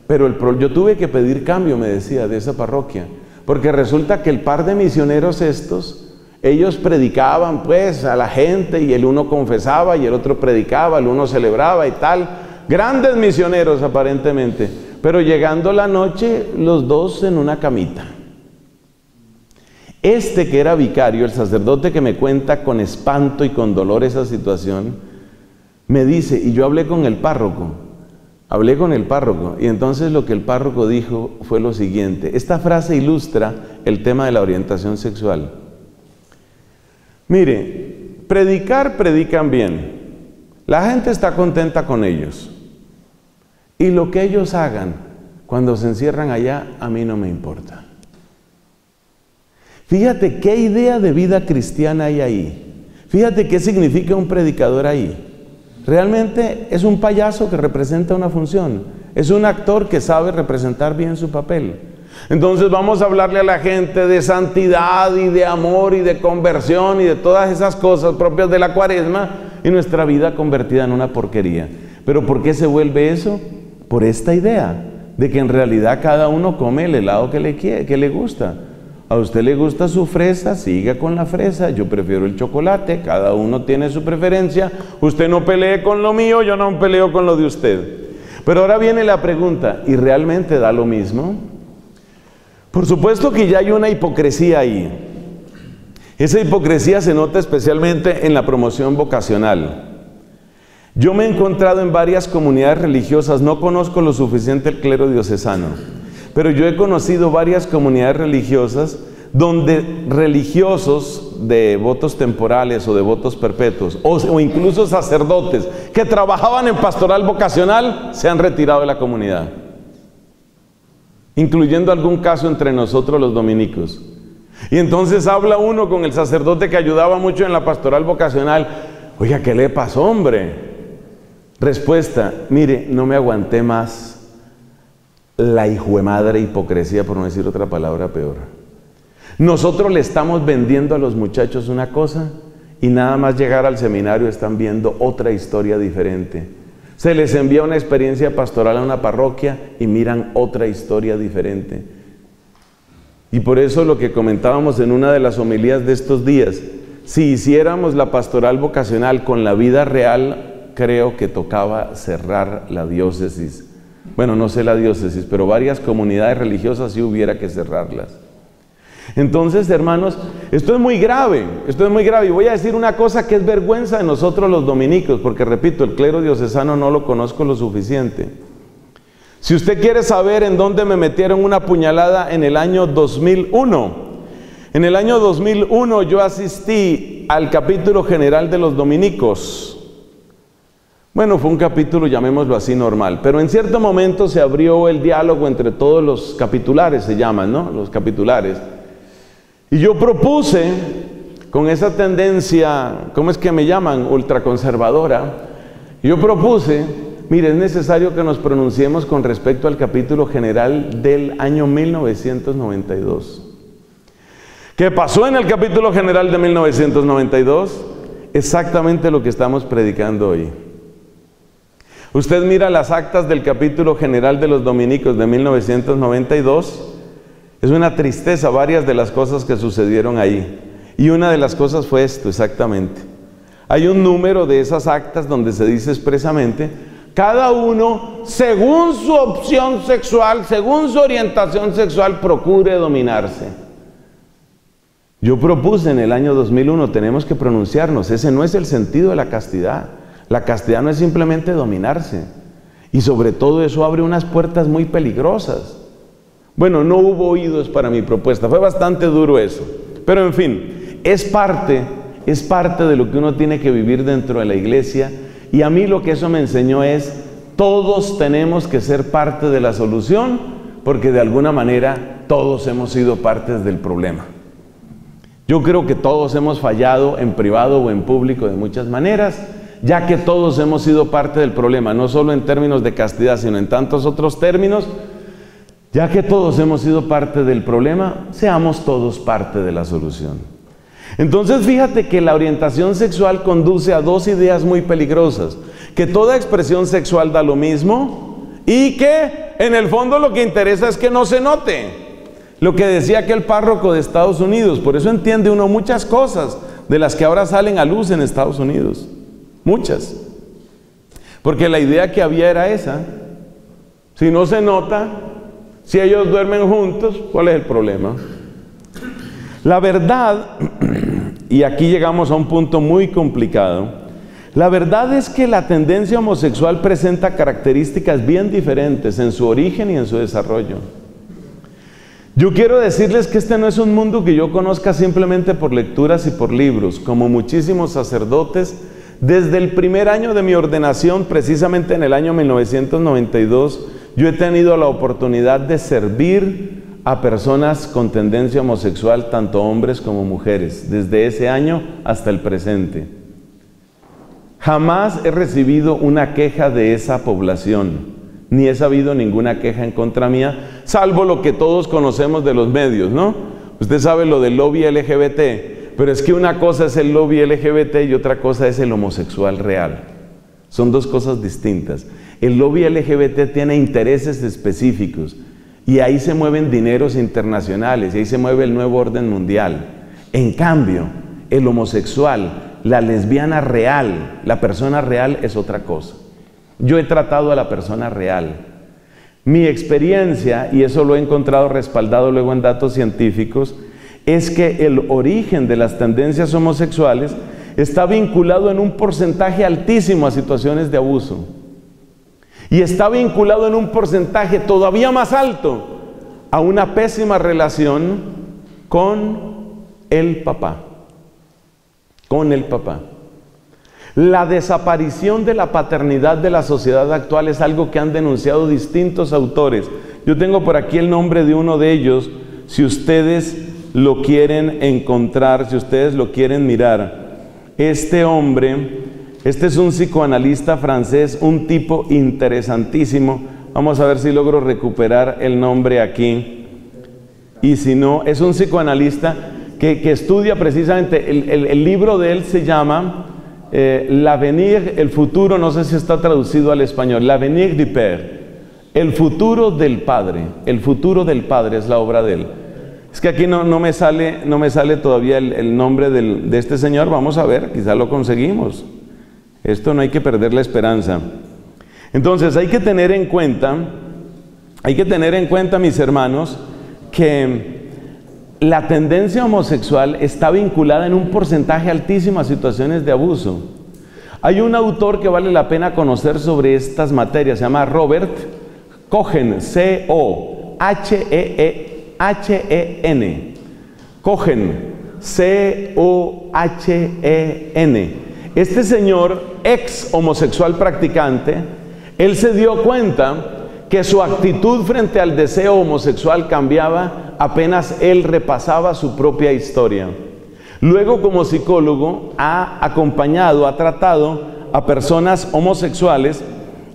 pero el pro, yo tuve que pedir cambio, me decía, de esa parroquia. Porque resulta que el par de misioneros estos, ellos predicaban pues a la gente y el uno confesaba y el otro predicaba, el uno celebraba y tal. Grandes misioneros aparentemente. Pero llegando la noche, los dos en una camita. Este que era vicario, el sacerdote que me cuenta con espanto y con dolor esa situación, me dice, y yo hablé con el párroco, hablé con el párroco, y entonces lo que el párroco dijo fue lo siguiente. Esta frase ilustra el tema de la orientación sexual. Mire, predicar, predican bien. La gente está contenta con ellos. Y lo que ellos hagan cuando se encierran allá, a mí no me importa. Fíjate qué idea de vida cristiana hay ahí. Fíjate qué significa un predicador ahí. Realmente es un payaso que representa una función. Es un actor que sabe representar bien su papel. Entonces vamos a hablarle a la gente de santidad y de amor y de conversión y de todas esas cosas propias de la cuaresma y nuestra vida convertida en una porquería. ¿Pero por qué se vuelve eso? Por esta idea de que en realidad cada uno come el helado que le quiere, que le gusta. A usted le gusta su fresa, siga con la fresa. Yo prefiero el chocolate, cada uno tiene su preferencia. Usted no pelee con lo mío, yo no peleo con lo de usted. Pero ahora viene la pregunta, ¿y realmente da lo mismo? Por supuesto que ya hay una hipocresía ahí. Esa hipocresía se nota especialmente en la promoción vocacional. Yo me he encontrado en varias comunidades religiosas, no conozco lo suficiente el clero diocesano. Pero yo he conocido varias comunidades religiosas donde religiosos de votos temporales o de votos perpetuos o, o incluso sacerdotes que trabajaban en pastoral vocacional se han retirado de la comunidad, incluyendo algún caso entre nosotros los dominicos. Y entonces habla uno con el sacerdote que ayudaba mucho en la pastoral vocacional. Oiga, ¿qué le pasó, hombre? Respuesta, mire, no me aguanté más la hijuemadre hipocresía, por no decir otra palabra peor. Nosotros le estamos vendiendo a los muchachos una cosa y nada más llegar al seminario están viendo otra historia diferente. Se les envía una experiencia pastoral a una parroquia y miran otra historia diferente. Y por eso lo que comentábamos en una de las homilías de estos días, si hiciéramos la pastoral vocacional con la vida real, creo que tocaba cerrar la diócesis. Bueno, no sé la diócesis, pero varias comunidades religiosas sí hubiera que cerrarlas. Entonces, hermanos, esto es muy grave, esto es muy grave. Y voy a decir una cosa que es vergüenza de nosotros los dominicos, porque repito, el clero diocesano no lo conozco lo suficiente. Si usted quiere saber en dónde me metieron una puñalada en el año dos mil uno, en el año dos mil uno yo asistí al capítulo general de los dominicos. Bueno, fue un capítulo, llamémoslo así, normal. Pero en cierto momento se abrió el diálogo entre todos los capitulares, se llaman, ¿no? Los capitulares. Y yo propuse, con esa tendencia, ¿cómo es que me llaman? Ultraconservadora. Yo propuse, mire, es necesario que nos pronunciemos con respecto al capítulo general del año mil novecientos noventa y dos. ¿Qué pasó en el capítulo general de mil novecientos noventa y dos? Exactamente lo que estamos predicando hoy. Usted mira las actas del capítulo general de los dominicos de mil novecientos noventa y dos, es una tristeza varias de las cosas que sucedieron ahí. Y una de las cosas fue esto, exactamente. Hay un número de esas actas donde se dice expresamente, cada uno, según su opción sexual, según su orientación sexual, procure dominarse. Yo propuse en el año dos mil uno, tenemos que pronunciarnos, ese no es el sentido de la castidad. La castidad no es simplemente dominarse. Y sobre todo eso abre unas puertas muy peligrosas. Bueno, no hubo oídos para mi propuesta. Fue bastante duro eso. Pero en fin, es parte, es parte de lo que uno tiene que vivir dentro de la iglesia. Y a mí lo que eso me enseñó es, todos tenemos que ser parte de la solución, porque de alguna manera todos hemos sido partes del problema. Yo creo que todos hemos fallado en privado o en público de muchas maneras, ya que todos hemos sido parte del problema, no solo en términos de castidad, sino en tantos otros términos, ya que todos hemos sido parte del problema, seamos todos parte de la solución. Entonces, fíjate que la orientación sexual conduce a dos ideas muy peligrosas, que toda expresión sexual da lo mismo, y que, en el fondo, lo que interesa es que no se note. Lo que decía aquel párroco de Estados Unidos, por eso entiende uno muchas cosas de las que ahora salen a luz en Estados Unidos. Muchas. Porque la idea que había era esa. Si no se nota, si ellos duermen juntos, ¿cuál es el problema? La verdad, y aquí llegamos a un punto muy complicado, la verdad es que la tendencia homosexual presenta características bien diferentes en su origen y en su desarrollo. Yo quiero decirles que este no es un mundo que yo conozca simplemente por lecturas y por libros. Como muchísimos sacerdotes, desde el primer año de mi ordenación, precisamente en el año mil novecientos noventa y dos, yo he tenido la oportunidad de servir a personas con tendencia homosexual, tanto hombres como mujeres, desde ese año hasta el presente. Jamás he recibido una queja de esa población, ni he sabido ninguna queja en contra mía, salvo lo que todos conocemos de los medios, ¿no? Usted sabe lo del lobby L G B T, pero es que una cosa es el lobby L G B T y otra cosa es el homosexual real. Son dos cosas distintas. El lobby L G B T tiene intereses específicos y ahí se mueven dineros internacionales, y ahí se mueve el nuevo orden mundial. En cambio, el homosexual, la lesbiana real, la persona real es otra cosa. Yo he tratado a la persona real. Mi experiencia, y eso lo he encontrado respaldado luego en datos científicos, es que el origen de las tendencias homosexuales está vinculado en un porcentaje altísimo a situaciones de abuso. Y está vinculado en un porcentaje todavía más alto a una pésima relación con el papá. Con el papá. La desaparición de la paternidad de la sociedad actual es algo que han denunciado distintos autores. Yo tengo por aquí el nombre de uno de ellos, si ustedes lo quieren encontrar, si ustedes lo quieren mirar. Este hombre, este es un psicoanalista francés, un tipo interesantísimo. Vamos a ver si logro recuperar el nombre aquí. Y si no, es un psicoanalista que, que estudia precisamente, el, el, el libro de él se llama... Eh, L'avenir, el futuro, no sé si está traducido al español, L'avenir du père, el futuro del padre, el futuro del padre es la obra de él. Es que aquí no, no, me, sale, no me sale todavía el, el nombre del, de este señor, vamos a ver, quizá lo conseguimos. Esto no hay que perder la esperanza. Entonces hay que tener en cuenta, hay que tener en cuenta, mis hermanos, que... la tendencia homosexual está vinculada en un porcentaje altísimo a situaciones de abuso. Hay un autor que vale la pena conocer sobre estas materias, se llama Robert Cohen, C O H E N. Cohen, C O H E N. Este señor, ex homosexual practicante, él se dio cuenta que su actitud frente al deseo homosexual cambiaba apenas él repasaba su propia historia. Luego, como psicólogo, ha acompañado, ha tratado a personas homosexuales,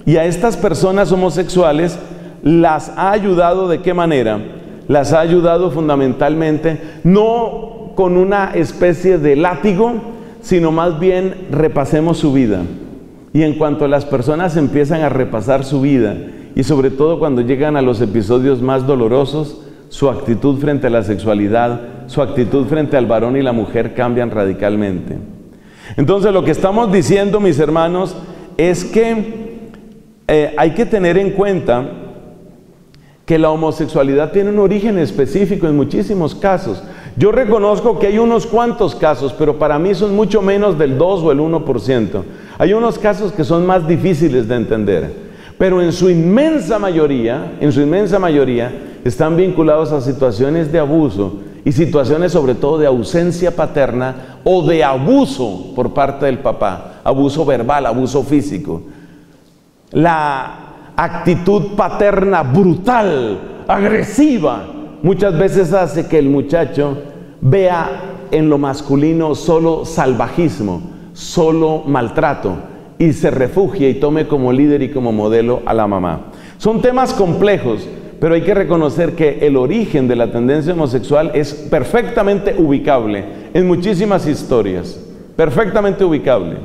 y a estas personas homosexuales las ha ayudado ¿de qué manera? Las ha ayudado fundamentalmente, no con una especie de látigo, sino más bien repasemos su vida. Y en cuanto las personas empiezan a repasar su vida, y sobre todo cuando llegan a los episodios más dolorosos, su actitud frente a la sexualidad, su actitud frente al varón y la mujer cambian radicalmente. Entonces lo que estamos diciendo, mis hermanos, es que eh, hay que tener en cuenta que la homosexualidad tiene un origen específico en muchísimos casos. Yo reconozco que hay unos cuantos casos, pero para mí son mucho menos del dos o el uno por ciento. Hay unos casos que son más difíciles de entender, pero en su inmensa mayoría, en su inmensa mayoría, están vinculados a situaciones de abuso y situaciones sobre todo de ausencia paterna o de abuso por parte del papá, abuso verbal, abuso físico. La actitud paterna brutal, agresiva, muchas veces hace que el muchacho vea en lo masculino solo salvajismo, solo maltrato, y se refugie y tome como líder y como modelo a la mamá. Son temas complejos, pero hay que reconocer que el origen de la tendencia homosexual es perfectamente ubicable en muchísimas historias, perfectamente ubicable.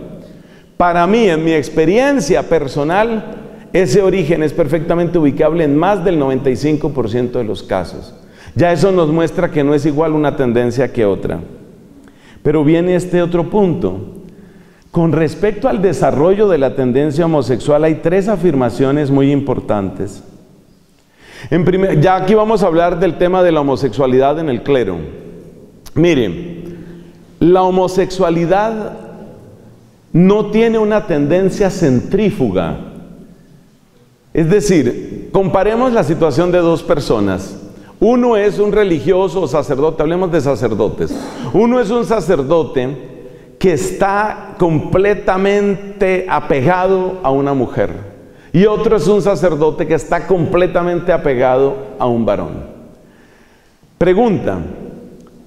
Para mí, en mi experiencia personal, ese origen es perfectamente ubicable en más del noventa y cinco por ciento de los casos. Ya eso nos muestra que no es igual una tendencia que otra. Pero viene este otro punto. Con respecto al desarrollo de la tendencia homosexual hay tres afirmaciones muy importantes. En primer, ya aquí vamos a hablar del tema de la homosexualidad en el clero. Miren, la homosexualidad no tiene una tendencia centrífuga. Es decir, comparemos la situación de dos personas. Uno es un religioso o sacerdote, hablemos de sacerdotes. Uno es un sacerdote que está completamente apegado a una mujer. Y otro es un sacerdote que está completamente apegado a un varón. Pregunta,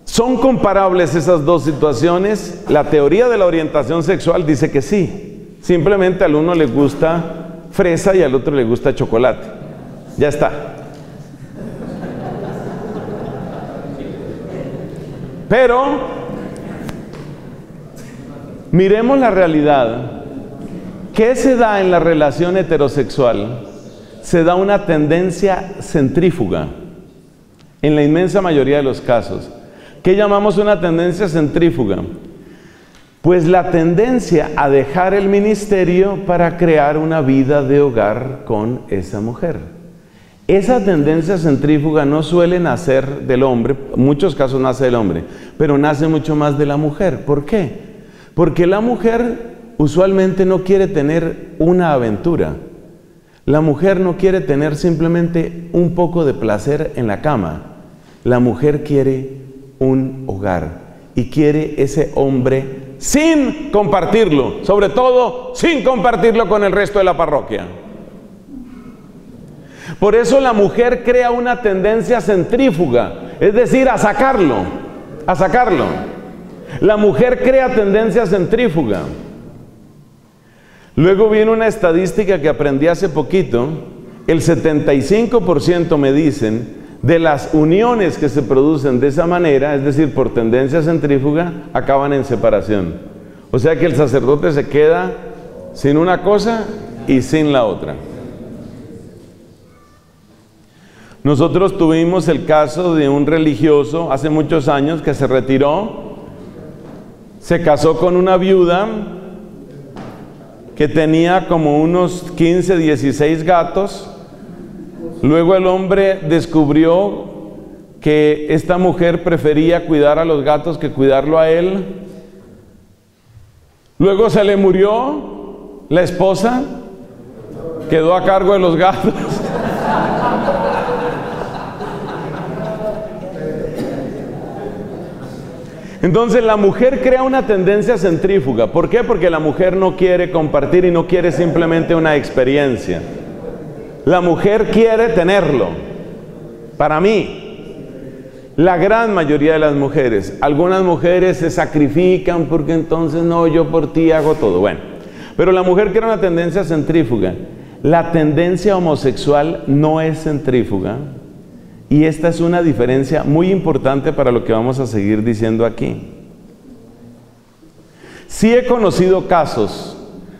¿son comparables esas dos situaciones? La teoría de la orientación sexual dice que sí. Simplemente al uno le gusta fresa y al otro le gusta chocolate. Ya está. Pero miremos la realidad. ¿Qué se da en la relación heterosexual? Se da una tendencia centrífuga en la inmensa mayoría de los casos. ¿Qué llamamos una tendencia centrífuga? Pues la tendencia a dejar el ministerio para crear una vida de hogar con esa mujer. Esa tendencia centrífuga no suele nacer del hombre, en muchos casos nace del hombre, pero nace mucho más de la mujer. ¿Por qué? Porque la mujer usualmente no quiere tener una aventura. La mujer no quiere tener simplemente un poco de placer en la cama. La mujer quiere un hogar y quiere ese hombre sin compartirlo, sobre todo sin compartirlo con el resto de la parroquia. Por eso la mujer crea una tendencia centrífuga, es decir, a sacarlo, a sacarlo. La mujer crea tendencia centrífuga. Luego viene una estadística que aprendí hace poquito, el setenta y cinco por ciento, me dicen, de las uniones que se producen de esa manera, es decir, por tendencia centrífuga, acaban en separación. O sea que el sacerdote se queda sin una cosa y sin la otra. Nosotros tuvimos el caso de un religioso hace muchos años que se retiró, se casó con una viuda que tenía como unos quince, dieciséis gatos. Luego el hombre descubrió que esta mujer prefería cuidar a los gatos que cuidarlo a él. Luego se le murió la esposa, quedó a cargo de los gatos. Entonces la mujer crea una tendencia centrífuga. ¿Por qué? Porque la mujer no quiere compartir y no quiere simplemente una experiencia. La mujer quiere tenerlo. Para mí, la gran mayoría de las mujeres, algunas mujeres se sacrifican porque entonces no, yo por ti hago todo. Bueno, pero la mujer crea una tendencia centrífuga. La tendencia homosexual no es centrífuga. Y esta es una diferencia muy importante para lo que vamos a seguir diciendo aquí. Sí he conocido casos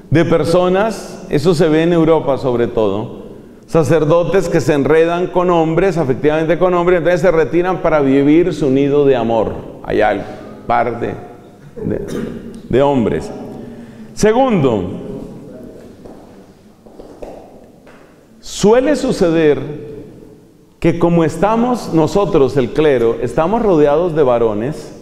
de personas, eso se ve en Europa sobre todo, sacerdotes que se enredan con hombres, afectivamente con hombres, entonces se retiran para vivir su nido de amor. Allá el par de, de, de hombres. Segundo, suele suceder que como estamos nosotros, el clero, estamos rodeados de varones,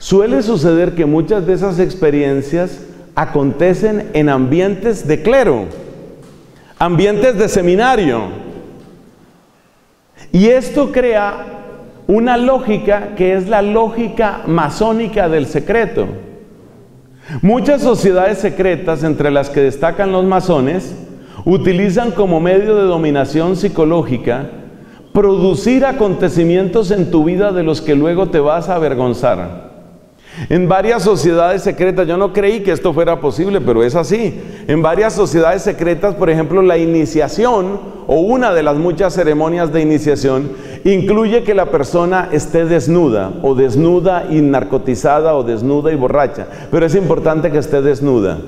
suele suceder que muchas de esas experiencias acontecen en ambientes de clero, ambientes de seminario. Y esto crea una lógica que es la lógica masónica del secreto. Muchas sociedades secretas, entre las que destacan los masones, utilizan como medio de dominación psicológica producir acontecimientos en tu vida de los que luego te vas a avergonzar. En varias sociedades secretas, yo no creí que esto fuera posible, pero es así. En varias sociedades secretas, por ejemplo, la iniciación, o una de las muchas ceremonias de iniciación, incluye que la persona esté desnuda, o desnuda y narcotizada, o desnuda y borracha. Pero es importante que esté desnuda.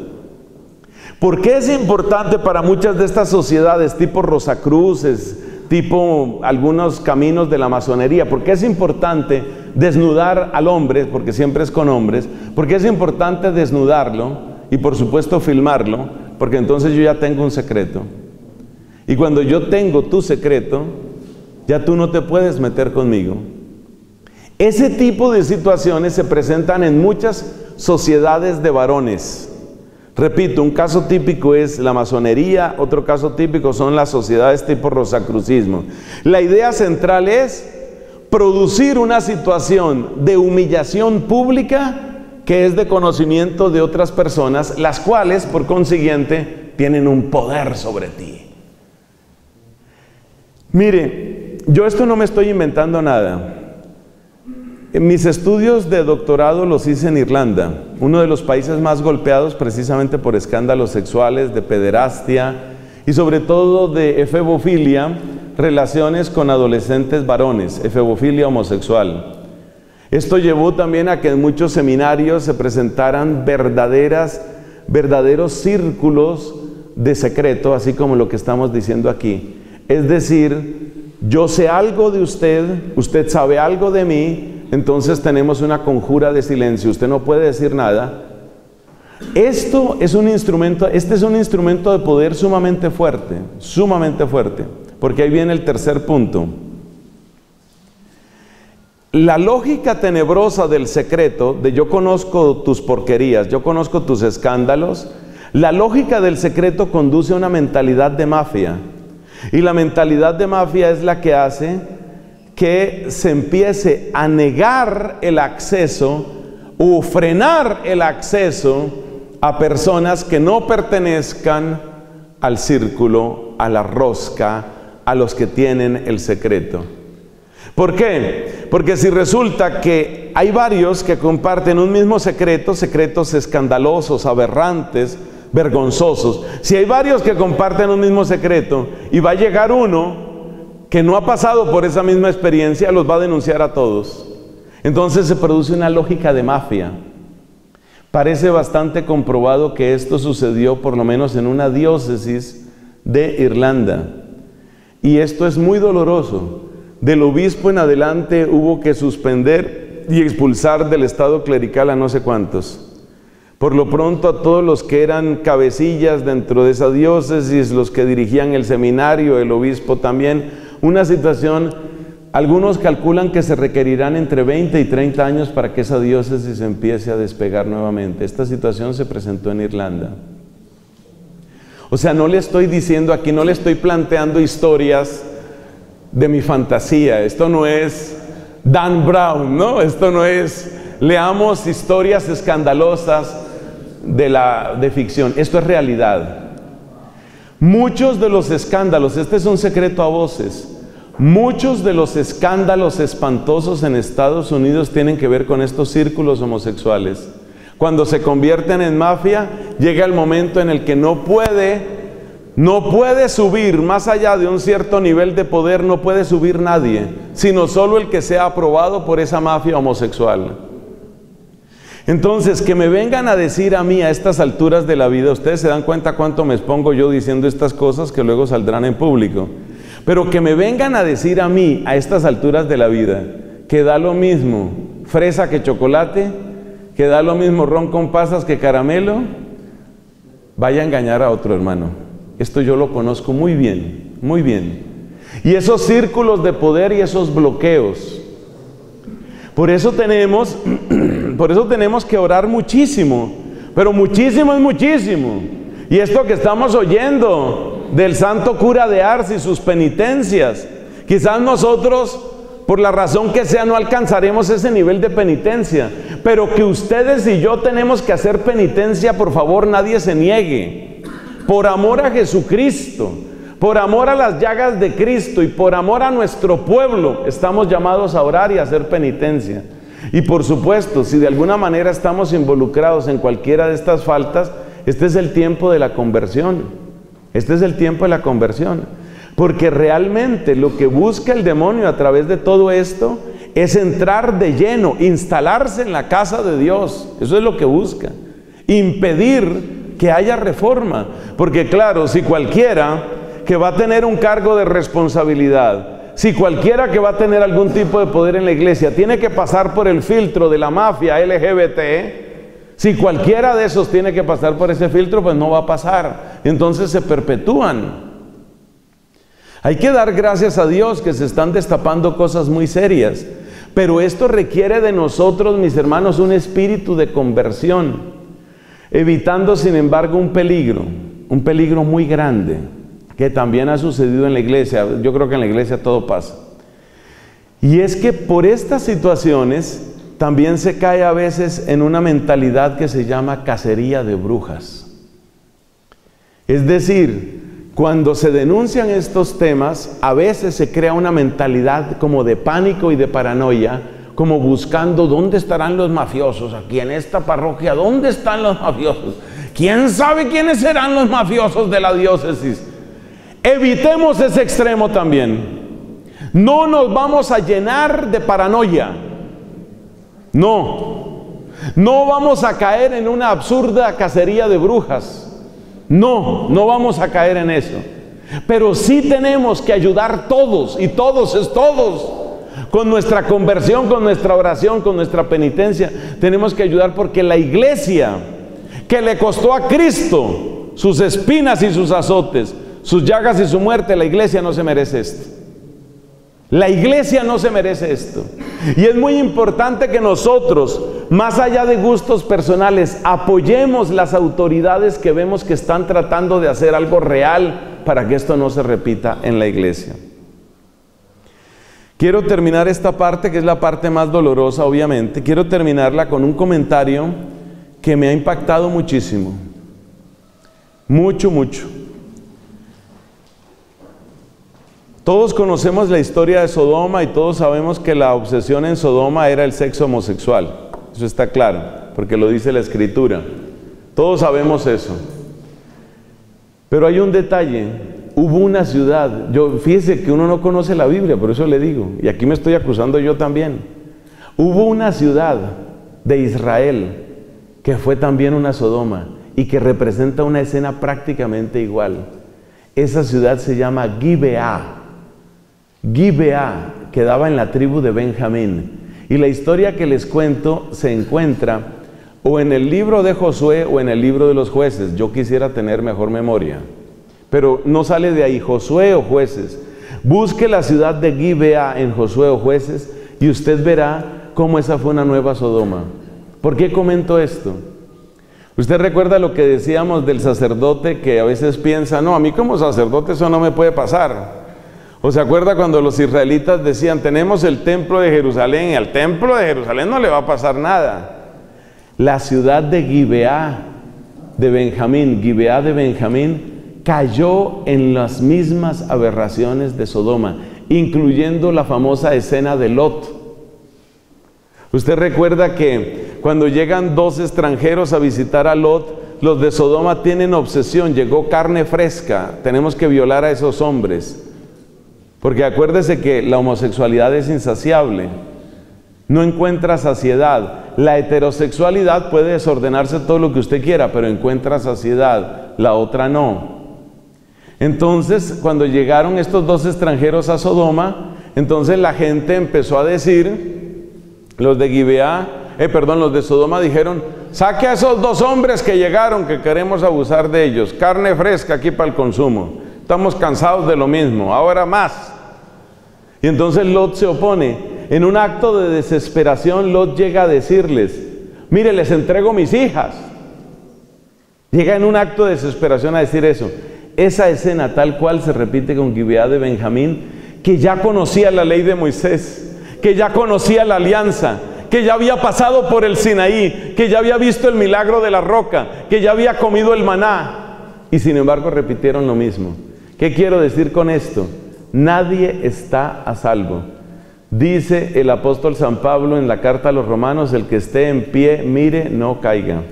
¿Por qué es importante para muchas de estas sociedades, tipo Rosacruces, tipo algunos caminos de la masonería? Porque es importante desnudar al hombre, porque siempre es con hombres, porque es importante desnudarlo y por supuesto filmarlo, porque entonces yo ya tengo un secreto. Y cuando yo tengo tu secreto, ya tú no te puedes meter conmigo. Ese tipo de situaciones se presentan en muchas sociedades de varones. Repito, un caso típico es la masonería, otro caso típico son las sociedades tipo rosacrucismo. La idea central es, producir una situación de humillación pública que es de conocimiento de otras personas, las cuales, por consiguiente, tienen un poder sobre ti. Mire, yo esto no me estoy inventando nada. Mis estudios de doctorado los hice en Irlanda, uno de los países más golpeados precisamente por escándalos sexuales, de pederastia y sobre todo de efebofilia, relaciones con adolescentes varones, efebofilia homosexual. Esto llevó también a que en muchos seminarios se presentaran verdaderas, verdaderos círculos de secreto, así como lo que estamos diciendo aquí. Es decir, yo sé algo de usted, usted sabe algo de mí, entonces tenemos una conjura de silencio, usted no puede decir nada. Esto es un instrumento, este es un instrumento de poder sumamente fuerte, sumamente fuerte, porque ahí viene el tercer punto. La lógica tenebrosa del secreto, de yo conozco tus porquerías, yo conozco tus escándalos, la lógica del secreto conduce a una mentalidad de mafia. Y la mentalidad de mafia es la que hace que se empiece a negar el acceso o frenar el acceso a personas que no pertenezcan al círculo, a la rosca, a los que tienen el secreto. ¿Por qué? Porque si resulta que hay varios que comparten un mismo secreto, secretos escandalosos, aberrantes, vergonzosos, si hay varios que comparten un mismo secreto y va a llegar uno que no ha pasado por esa misma experiencia, los va a denunciar a todos. Entonces se produce una lógica de mafia. Parece bastante comprobado que esto sucedió por lo menos en una diócesis de Irlanda. Y esto es muy doloroso. Del obispo en adelante hubo que suspender y expulsar del estado clerical a no sé cuántos. Por lo pronto a todos los que eran cabecillas dentro de esa diócesis, los que dirigían el seminario, el obispo también. Una situación, algunos calculan que se requerirán entre veinte y treinta años para que esa diócesis empiece a despegar nuevamente. Esta situación se presentó en Irlanda. O sea, no le estoy diciendo aquí, no le estoy planteando historias de mi fantasía. Esto no es Dan Brown, ¿no? Esto no es leamos historias escandalosas de, la, de ficción. Esto es realidad. Muchos de los escándalos, este es un secreto a voces, muchos de los escándalos espantosos en Estados Unidos tienen que ver con estos círculos homosexuales. Cuando se convierten en mafia, llega el momento en el que no puede No puede subir, más allá de un cierto nivel de poder, no puede subir nadie, sino solo el que sea aprobado por esa mafia homosexual. Entonces, que me vengan a decir a mí a estas alturas de la vida, ustedes se dan cuenta cuánto me expongo yo diciendo estas cosas que luego saldrán en público, pero que me vengan a decir a mí a estas alturas de la vida, que da lo mismo fresa que chocolate, que da lo mismo ron con pasas que caramelo, vaya a engañar a otro hermano. Esto yo lo conozco muy bien, muy bien. Y esos círculos de poder y esos bloqueos. Por eso tenemos, por eso tenemos que orar muchísimo, pero muchísimo es muchísimo. Y esto que estamos oyendo del santo cura de Ars y sus penitencias, quizás nosotros, por la razón que sea, no alcanzaremos ese nivel de penitencia, pero que ustedes y yo tenemos que hacer penitencia, por favor, nadie se niegue. Por amor a Jesucristo, por amor a las llagas de Cristo y por amor a nuestro pueblo, estamos llamados a orar y a hacer penitencia. Y por supuesto, si de alguna manera estamos involucrados en cualquiera de estas faltas, este es el tiempo de la conversión. Este es el tiempo de la conversión. Porque realmente lo que busca el demonio a través de todo esto es entrar de lleno, instalarse en la casa de Dios. Eso es lo que busca. Impedir que haya reforma, porque claro, si cualquiera que va a tener un cargo de responsabilidad, si cualquiera que va a tener algún tipo de poder en la iglesia, tiene que pasar por el filtro de la mafia L G B T, si cualquiera de esos tiene que pasar por ese filtro, pues no va a pasar, entonces se perpetúan. Hay que dar gracias a Dios que se están destapando cosas muy serias, pero esto requiere de nosotros, mis hermanos, un espíritu de conversión. Evitando, sin embargo, un peligro, un peligro muy grande, que también ha sucedido en la iglesia. Yo creo que en la iglesia todo pasa. Y es que por estas situaciones también se cae a veces en una mentalidad que se llama cacería de brujas. Es decir, cuando se denuncian estos temas, a veces se crea una mentalidad como de pánico y de paranoia, como buscando dónde estarán los mafiosos, aquí en esta parroquia, ¿dónde están los mafiosos? ¿Quién sabe quiénes serán los mafiosos de la diócesis? Evitemos ese extremo también. No nos vamos a llenar de paranoia. No. No vamos a caer en una absurda cacería de brujas. No, no vamos a caer en eso. Pero sí tenemos que ayudar todos, y todos es todos. Con nuestra conversión, con nuestra oración, con nuestra penitencia, tenemos que ayudar, porque la iglesia que le costó a Cristo sus espinas y sus azotes, sus llagas y su muerte, la iglesia no se merece esto. La iglesia no se merece esto. Y es muy importante que nosotros, más allá de gustos personales, apoyemos las autoridades que vemos que están tratando de hacer algo real para que esto no se repita en la iglesia. Quiero terminar esta parte, que es la parte más dolorosa, obviamente. Quiero terminarla con un comentario que me ha impactado muchísimo. Mucho, mucho. Todos conocemos la historia de Sodoma y todos sabemos que la obsesión en Sodoma era el sexo homosexual. Eso está claro, porque lo dice la Escritura. Todos sabemos eso. Pero hay un detalle. Hubo una ciudad, yo, fíjese que uno no conoce la Biblia, por eso le digo, y aquí me estoy acusando yo también. Hubo una ciudad de Israel que fue también una Sodoma y que representa una escena prácticamente igual. Esa ciudad se llama Guibeá. Guibeá quedaba en la tribu de Benjamín, y la historia que les cuento se encuentra o en el libro de Josué o en el libro de los Jueces. Yo quisiera tener mejor memoria, pero no sale de ahí. Josué o Jueces, busque la ciudad de Guibeá en Josué o Jueces y usted verá cómo esa fue una nueva Sodoma. ¿Por qué comento esto? Usted recuerda lo que decíamos del sacerdote que a veces piensa, no, a mí como sacerdote eso no me puede pasar. ¿O se acuerda cuando los israelitas decían, tenemos el templo de Jerusalén y al templo de Jerusalén no le va a pasar nada? La ciudad de Guibeá de Benjamín, Guibeá de Benjamín, cayó en las mismas aberraciones de Sodoma, incluyendo la famosa escena de Lot. Usted recuerda que cuando llegan dos extranjeros a visitar a Lot, los de Sodoma tienen obsesión, llegó carne fresca, tenemos que violar a esos hombres. Porque acuérdese que la homosexualidad es insaciable, no encuentra saciedad. La heterosexualidad puede desordenarse todo lo que usted quiera, pero encuentra saciedad, la otra no. Entonces, cuando llegaron estos dos extranjeros a Sodoma, entonces la gente empezó a decir, los de Guibeá, eh, perdón, los de Sodoma dijeron, saque a esos dos hombres que llegaron, que queremos abusar de ellos, carne fresca aquí para el consumo. Estamos cansados de lo mismo, ahora más. Y entonces Lot se opone. En un acto de desesperación, Lot llega a decirles, mire, les entrego mis hijas. Llega en un acto de desesperación a decir eso. Esa escena tal cual se repite con Guibeá de Benjamín, que ya conocía la ley de Moisés, que ya conocía la alianza, que ya había pasado por el Sinaí, que ya había visto el milagro de la roca, que ya había comido el maná. Y sin embargo repitieron lo mismo. ¿Qué quiero decir con esto? Nadie está a salvo. Dice el apóstol San Pablo en la carta a los Romanos, el que esté en pie, mire, no caiga.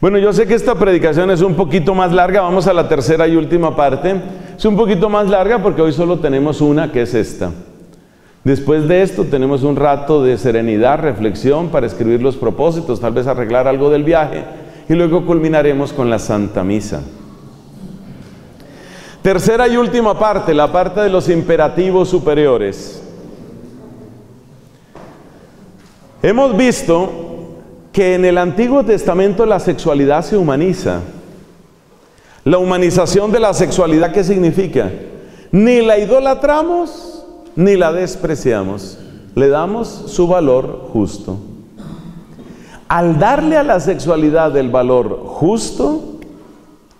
Bueno, yo sé que esta predicación es un poquito más larga, vamos a la tercera y última parte. Es un poquito más larga porque hoy solo tenemos una, que es esta. Después de esto tenemos un rato de serenidad, reflexión para escribir los propósitos, tal vez arreglar algo del viaje, y luego culminaremos con la Santa Misa. Tercera y última parte, la parte de los imperativos superiores. Hemos visto que en el Antiguo Testamento la sexualidad se humaniza. La humanización de la sexualidad, ¿qué significa? Ni la idolatramos, ni la despreciamos. Le damos su valor justo. Al darle a la sexualidad el valor justo,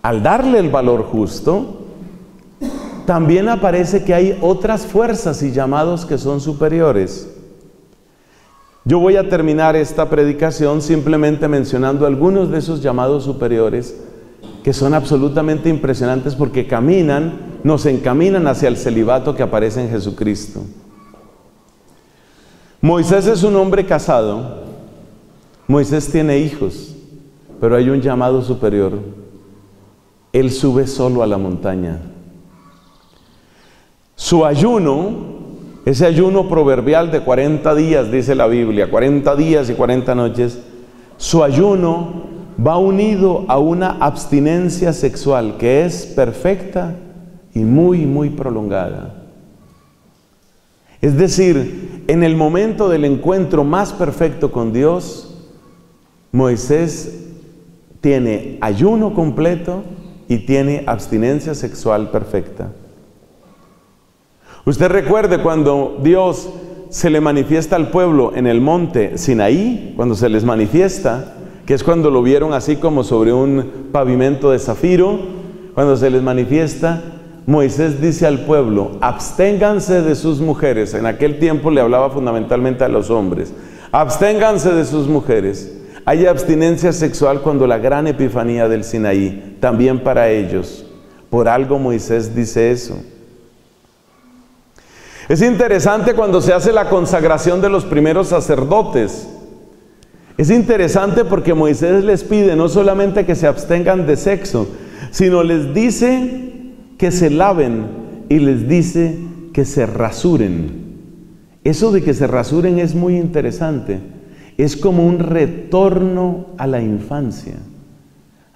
al darle el valor justo, también aparece que hay otras fuerzas y llamados que son superiores. Yo voy a terminar esta predicación simplemente mencionando algunos de esos llamados superiores que son absolutamente impresionantes porque caminan, nos encaminan hacia el celibato que aparece en Jesucristo. Moisés es un hombre casado, Moisés tiene hijos, pero hay un llamado superior. Él sube solo a la montaña. Su ayuno, ese ayuno proverbial de cuarenta días, dice la Biblia, cuarenta días y cuarenta noches, su ayuno va unido a una abstinencia sexual que es perfecta y muy, muy prolongada. Es decir, en el momento del encuentro más perfecto con Dios, Moisés tiene ayuno completo y tiene abstinencia sexual perfecta. Usted recuerde cuando Dios se le manifiesta al pueblo en el monte Sinaí, cuando se les manifiesta, que es cuando lo vieron así como sobre un pavimento de zafiro, cuando se les manifiesta, Moisés dice al pueblo, absténganse de sus mujeres. En aquel tiempo le hablaba fundamentalmente a los hombres. Absténganse de sus mujeres. Hay abstinencia sexual cuando la gran epifanía del Sinaí, también para ellos. Por algo Moisés dice eso. Es interesante cuando se hace la consagración de los primeros sacerdotes. Es interesante porque Moisés les pide no solamente que se abstengan de sexo, sino les dice que se laven y les dice que se rasuren. Eso de que se rasuren es muy interesante. Es como un retorno a la infancia.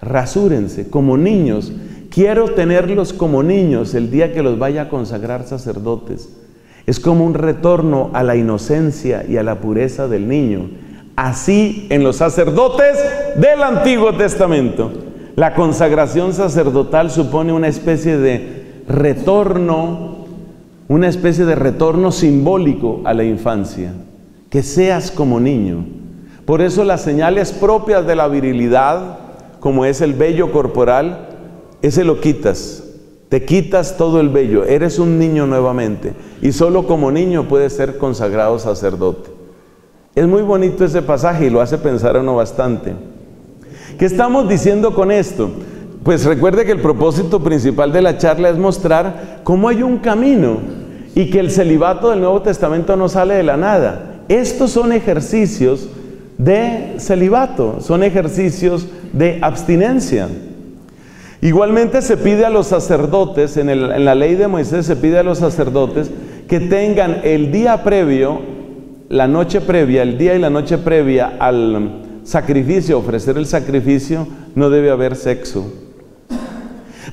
Rasúrense como niños. Quiero tenerlos como niños el día que los vaya a consagrar sacerdotes. Es como un retorno a la inocencia y a la pureza del niño. Así en los sacerdotes del Antiguo Testamento. La consagración sacerdotal supone una especie de retorno, una especie de retorno simbólico a la infancia. Que seas como niño. Por eso las señales propias de la virilidad, como es el vello corporal, ese lo quitas. Te quitas todo el vello, eres un niño nuevamente y solo como niño puedes ser consagrado sacerdote. Es muy bonito ese pasaje y lo hace pensar a uno bastante. ¿Qué estamos diciendo con esto? Pues recuerde que el propósito principal de la charla es mostrar cómo hay un camino y que el celibato del Nuevo Testamento no sale de la nada. Estos son ejercicios de celibato, son ejercicios de abstinencia. Igualmente se pide a los sacerdotes, en, el, en la ley de Moisés se pide a los sacerdotes que tengan el día previo, la noche previa, el día y la noche previa al sacrificio, ofrecer el sacrificio, no debe haber sexo.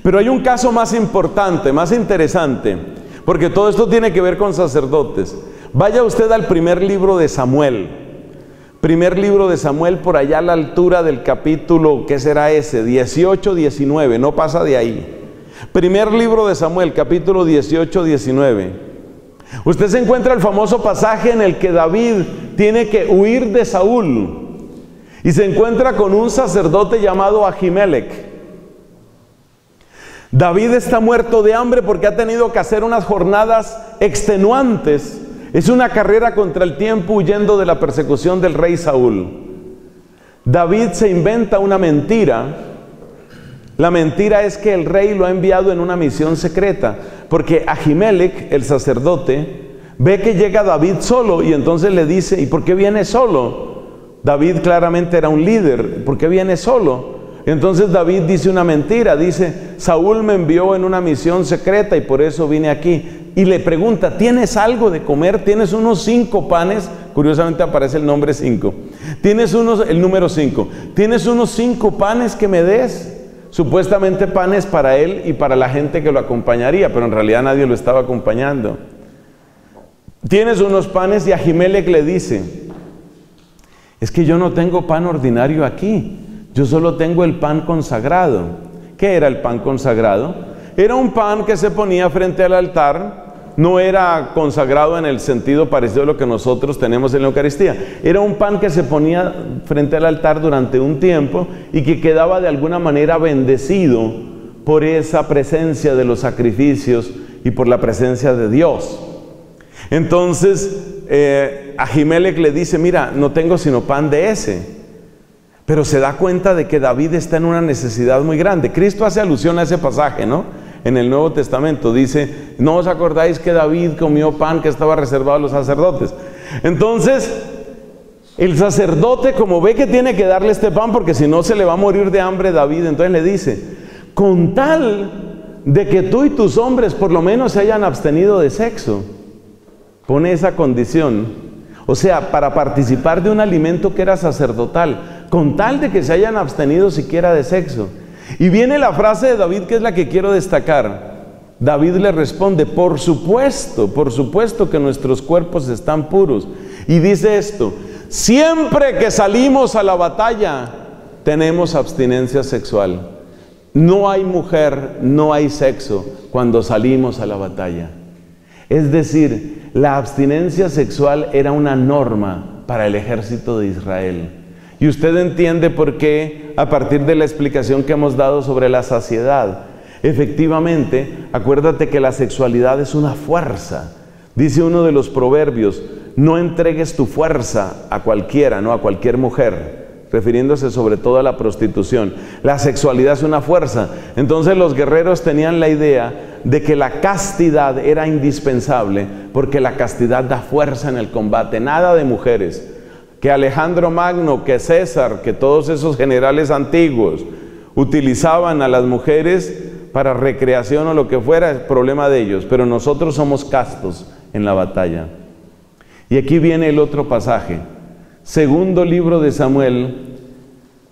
Pero hay un caso más importante, más interesante, porque todo esto tiene que ver con sacerdotes. Vaya usted al primer libro de Samuel. Primer libro de Samuel, por allá a la altura del capítulo, ¿qué será ese? dieciocho, diecinueve, no pasa de ahí. Primer libro de Samuel, capítulo dieciocho, diecinueve. Usted se encuentra el famoso pasaje en el que David tiene que huir de Saúl y se encuentra con un sacerdote llamado Ajimélec. David está muerto de hambre porque ha tenido que hacer unas jornadas extenuantes. Es una carrera contra el tiempo huyendo de la persecución del rey Saúl. David se inventa una mentira. La mentira es que el rey lo ha enviado en una misión secreta, porque Ajimélec, el sacerdote, ve que llega David solo y entonces le dice, ¿y por qué viene solo? David claramente era un líder, ¿por qué viene solo? Entonces David dice una mentira, dice, Saúl me envió en una misión secreta y por eso vine aquí. Y le pregunta, ¿tienes algo de comer? ¿Tienes unos cinco panes? Curiosamente aparece el nombre cinco. ¿Tienes unos, el número cinco? ¿Tienes unos cinco panes que me des? Supuestamente panes para él y para la gente que lo acompañaría, pero en realidad nadie lo estaba acompañando. ¿Tienes unos panes? Y Ajimélec le dice, es que yo no tengo pan ordinario aquí, yo solo tengo el pan consagrado. ¿Qué era el pan consagrado? Era un pan que se ponía frente al altar. No era consagrado en el sentido parecido a lo que nosotros tenemos en la Eucaristía. Era un pan que se ponía frente al altar durante un tiempo y que quedaba de alguna manera bendecido por esa presencia de los sacrificios y por la presencia de Dios. Entonces eh, Ajimélec le dice, mira, no tengo sino pan de ese. Pero se da cuenta de que David está en una necesidad muy grande. Cristo hace alusión a ese pasaje, ¿no? En el Nuevo Testamento dice, ¿no os acordáis que David comió pan que estaba reservado a los sacerdotes? Entonces, el sacerdote, como ve que tiene que darle este pan, porque si no se le va a morir de hambre David, entonces le dice, con tal de que tú y tus hombres por lo menos se hayan abstenido de sexo, pone esa condición. O sea, para participar de un alimento que era sacerdotal, con tal de que se hayan abstenido siquiera de sexo. Y viene la frase de David, que es la que quiero destacar. David le responde, por supuesto, por supuesto que nuestros cuerpos están puros. Y dice esto, siempre que salimos a la batalla, tenemos abstinencia sexual. No hay mujer, no hay sexo cuando salimos a la batalla. Es decir, la abstinencia sexual era una norma para el ejército de Israel. Y usted entiende por qué, a partir de la explicación que hemos dado sobre la saciedad. Efectivamente, acuérdate que la sexualidad es una fuerza. Dice uno de los proverbios, no entregues tu fuerza a cualquiera, no a cualquier mujer, refiriéndose sobre todo a la prostitución. La sexualidad es una fuerza. Entonces los guerreros tenían la idea de que la castidad era indispensable, porque la castidad da fuerza en el combate. Nada de mujeres. Que Alejandro Magno, que César, que todos esos generales antiguos utilizaban a las mujeres para recreación o lo que fuera, es problema de ellos. Pero nosotros somos castos en la batalla. Y aquí viene el otro pasaje. Segundo libro de Samuel,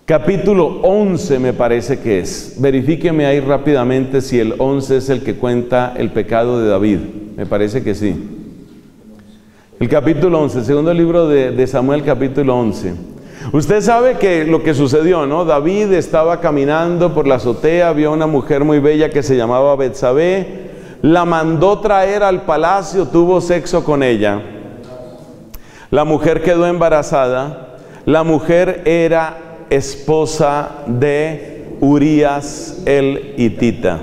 capítulo once me parece que es. Verifíqueme ahí rápidamente si el once es el que cuenta el pecado de David. Me parece que sí. El capítulo once, segundo libro de, de Samuel, capítulo once. Usted sabe que lo que sucedió, ¿no? David estaba caminando por la azotea, vio a una mujer muy bella que se llamaba Betsabé, la mandó traer al palacio, tuvo sexo con ella. La mujer quedó embarazada. La mujer era esposa de Urías el hitita.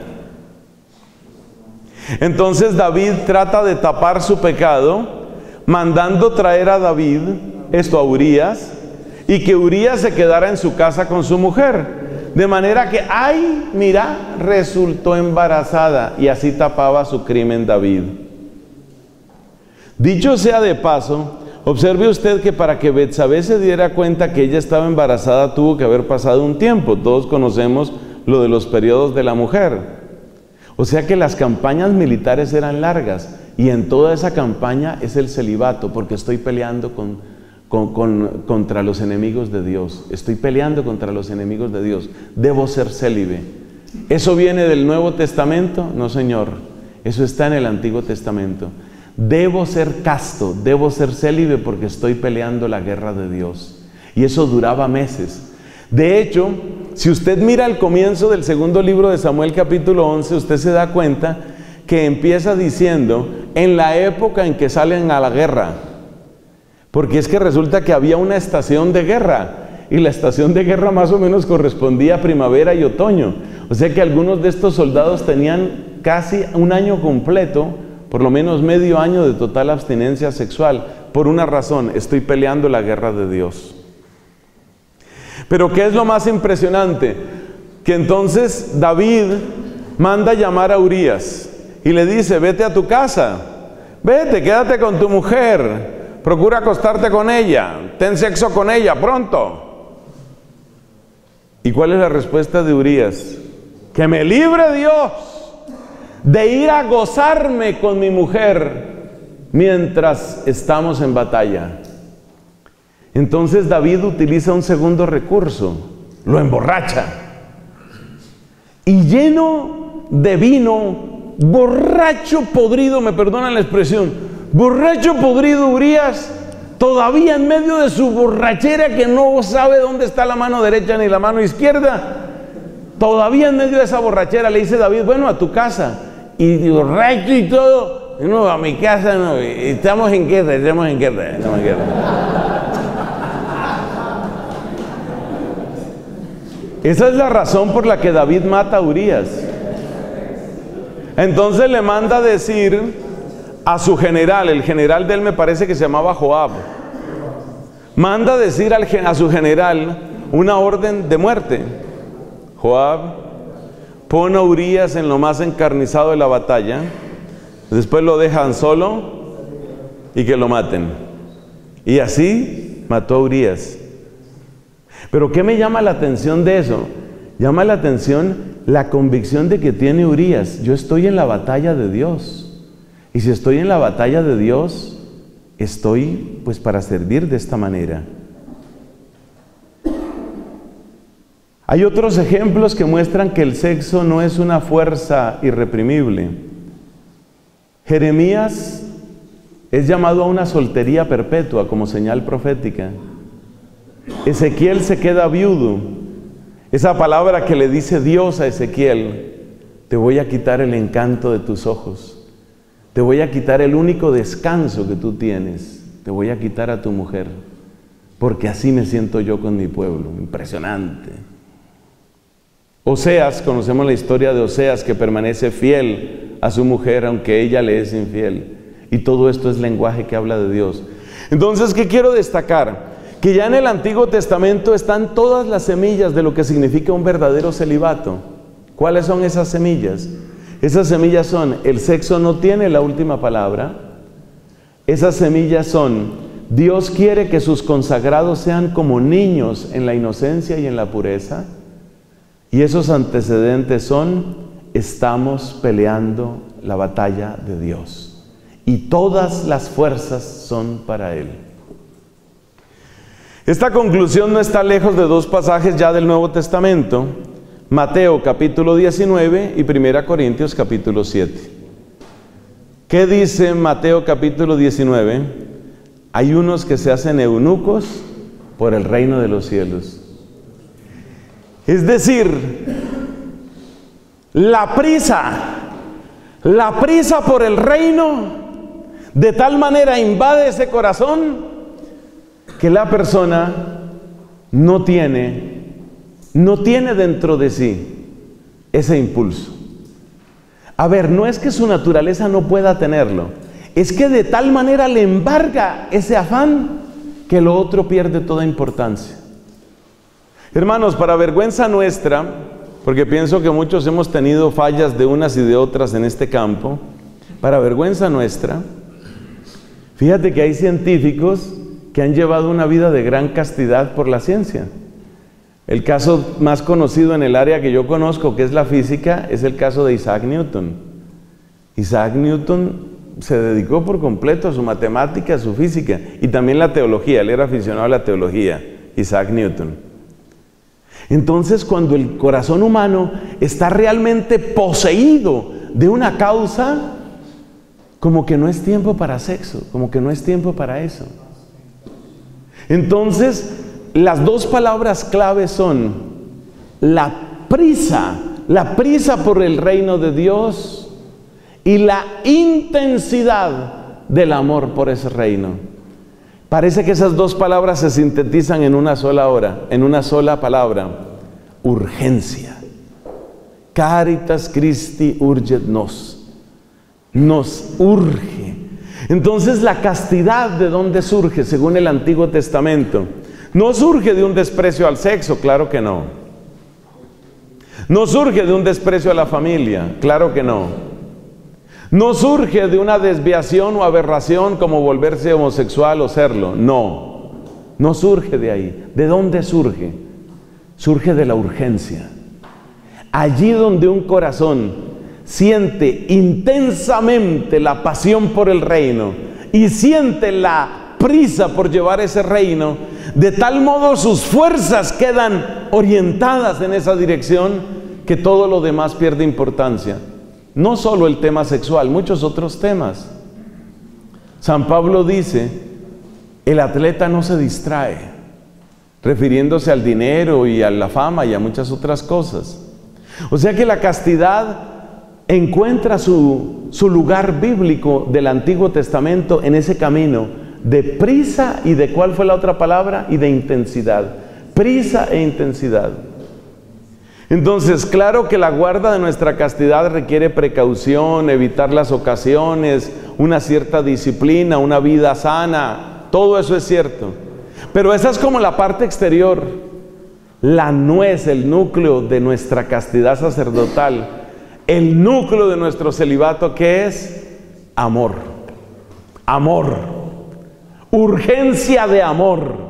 Entonces David trata de tapar su pecado, mandando traer a David, esto a Urías, y que Urías se quedara en su casa con su mujer. De manera que, ay, mira, resultó embarazada, y así tapaba su crimen David. Dicho sea de paso, observe usted que para que Betsabé se diera cuenta que ella estaba embarazada tuvo que haber pasado un tiempo. Todos conocemos lo de los periodos de la mujer. O sea que las campañas militares eran largas, y en toda esa campaña es el celibato, porque estoy peleando con, con, con, contra los enemigos de Dios. Estoy peleando contra los enemigos de Dios. Debo ser célibe. ¿Eso viene del Nuevo Testamento? No, señor. Eso está en el Antiguo Testamento. Debo ser casto, debo ser célibe porque estoy peleando la guerra de Dios. Y eso duraba meses. De hecho, si usted mira el comienzo del segundo libro de Samuel, capítulo once, usted se da cuenta que empieza diciendo, en la época en que salen a la guerra. Porque es que resulta que había una estación de guerra, y la estación de guerra más o menos correspondía a primavera y otoño. O sea que algunos de estos soldados tenían casi un año completo, por lo menos medio año, de total abstinencia sexual, por una razón: estoy peleando la guerra de Dios. Pero ¿qué es lo más impresionante? Que entonces David manda llamar a Urías y le dice, vete a tu casa, vete, quédate con tu mujer, procura acostarte con ella, ten sexo con ella, pronto. ¿Y cuál es la respuesta de Urías? ¡Que me libre Dios de ir a gozarme con mi mujer mientras estamos en batalla! Entonces David utiliza un segundo recurso, lo emborracha. Y lleno de vino, borracho podrido, me perdonan la expresión, borracho podrido Urías, todavía en medio de su borrachera, que no sabe dónde está la mano derecha ni la mano izquierda, todavía en medio de esa borrachera le dice David, bueno, a tu casa. Y borracho y todo, no, a mi casa no, estamos en guerra, estamos en guerra, estamos en guerra. Esa es la razón por la que David mata a Urías. Entonces le manda a decir a su general, el general de él me parece que se llamaba Joab, manda a decir al, a su general una orden de muerte. Joab, pone a Urías en lo más encarnizado de la batalla, después lo dejan solo y que lo maten. Y así mató a Urías. Pero ¿qué me llama la atención de eso? Llama la atención la convicción de que tiene Urías. Yo estoy en la batalla de Dios. Y si estoy en la batalla de Dios, estoy pues para servir de esta manera. Hay otros ejemplos que muestran que el sexo no es una fuerza irreprimible. Jeremías es llamado a una soltería perpetua como señal profética. Ezequiel se queda viudo. Esa palabra que le dice Dios a Ezequiel, te voy a quitar el encanto de tus ojos, te voy a quitar el único descanso que tú tienes, te voy a quitar a tu mujer, porque así me siento yo con mi pueblo. Impresionante. Oseas, conocemos la historia de Oseas que permanece fiel a su mujer aunque ella le es infiel. Y todo esto es lenguaje que habla de Dios. Entonces, ¿qué quiero destacar? Que ya en el Antiguo Testamento están todas las semillas de lo que significa un verdadero celibato. ¿Cuáles son esas semillas? Esas semillas son, el sexo no tiene la última palabra. Esas semillas son, Dios quiere que sus consagrados sean como niños en la inocencia y en la pureza. Y esos antecedentes son, estamos peleando la batalla de Dios. Y todas las fuerzas son para Él. Esta conclusión no está lejos de dos pasajes ya del Nuevo Testamento. Mateo capítulo diecinueve y primera Corintios capítulo siete. ¿Qué dice Mateo capítulo diecinueve? Hay unos que se hacen eunucos por el reino de los cielos. Es decir, la prisa, la prisa por el reino, de tal manera invade ese corazón, que la persona no tiene, no tiene dentro de sí ese impulso. A ver, no es que su naturaleza no pueda tenerlo, es que de tal manera le embarga ese afán, que lo otro pierde toda importancia. Hermanos, para vergüenza nuestra, porque pienso que muchos hemos tenido fallas de unas y de otras en este campo, para vergüenza nuestra, fíjate que hay científicos que han llevado una vida de gran castidad por la ciencia. El caso más conocido en el área que yo conozco, que es la física, es el caso de Isaac Newton. Isaac Newton se dedicó por completo a su matemática, a su física, y también la teología, él era aficionado a la teología, Isaac Newton. Entonces, cuando el corazón humano está realmente poseído de una causa, como que no es tiempo para sexo, como que no es tiempo para eso. Entonces, las dos palabras clave son la prisa, la prisa por el reino de Dios y la intensidad del amor por ese reino. Parece que esas dos palabras se sintetizan en una sola hora, en una sola palabra, urgencia. Caritas Christi urget nos, nos urge. Entonces, la castidad, ¿de dónde surge? Según el Antiguo Testamento, no surge de un desprecio al sexo, claro que no. No surge de un desprecio a la familia, claro que no. No surge de una desviación o aberración como volverse homosexual o serlo. No, no surge de ahí. ¿De dónde surge? Surge de la urgencia. Allí donde un corazón siente intensamente la pasión por el reino y siente la prisa por llevar ese reino, de tal modo sus fuerzas quedan orientadas en esa dirección que todo lo demás pierde importancia. No solo el tema sexual, muchos otros temas. San Pablo dice, el atleta no se distrae, refiriéndose al dinero y a la fama y a muchas otras cosas. O sea que la castidad encuentra su, su lugar bíblico del Antiguo Testamento en ese camino de prisa y de, ¿cuál fue la otra palabra? Y de intensidad. Prisa e intensidad. Entonces, claro que la guarda de nuestra castidad requiere precaución, evitar las ocasiones, una cierta disciplina, una vida sana, todo eso es cierto. Pero esa es como la parte exterior. La nuez, el núcleo de nuestra castidad sacerdotal, el núcleo de nuestro celibato, ¿qué es? Amor. Amor. Urgencia de amor.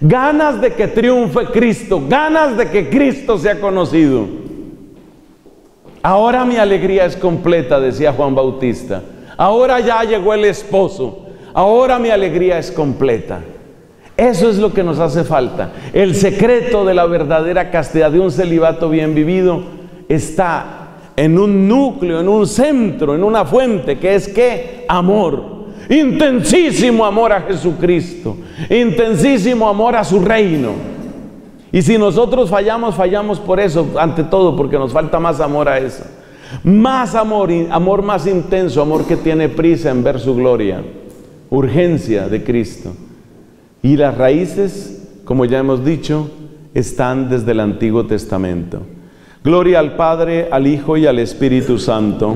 Ganas de que triunfe Cristo, ganas de que Cristo sea conocido. Ahora mi alegría es completa, decía Juan Bautista. Ahora ya llegó el esposo, ahora mi alegría es completa. Eso es lo que nos hace falta. El secreto de la verdadera castidad, de un celibato bien vivido, está en un núcleo, en un centro, en una fuente, que es ¿qué? Amor. Intensísimo amor a Jesucristo, intensísimo amor a su reino. Y si nosotros fallamos, fallamos por eso, ante todo porque nos falta más amor a eso. Más amor, amor más intenso, amor que tiene prisa en ver su gloria. Urgencia de Cristo. Y las raíces, como ya hemos dicho, están desde el Antiguo Testamento. Gloria al Padre, al Hijo y al Espíritu Santo.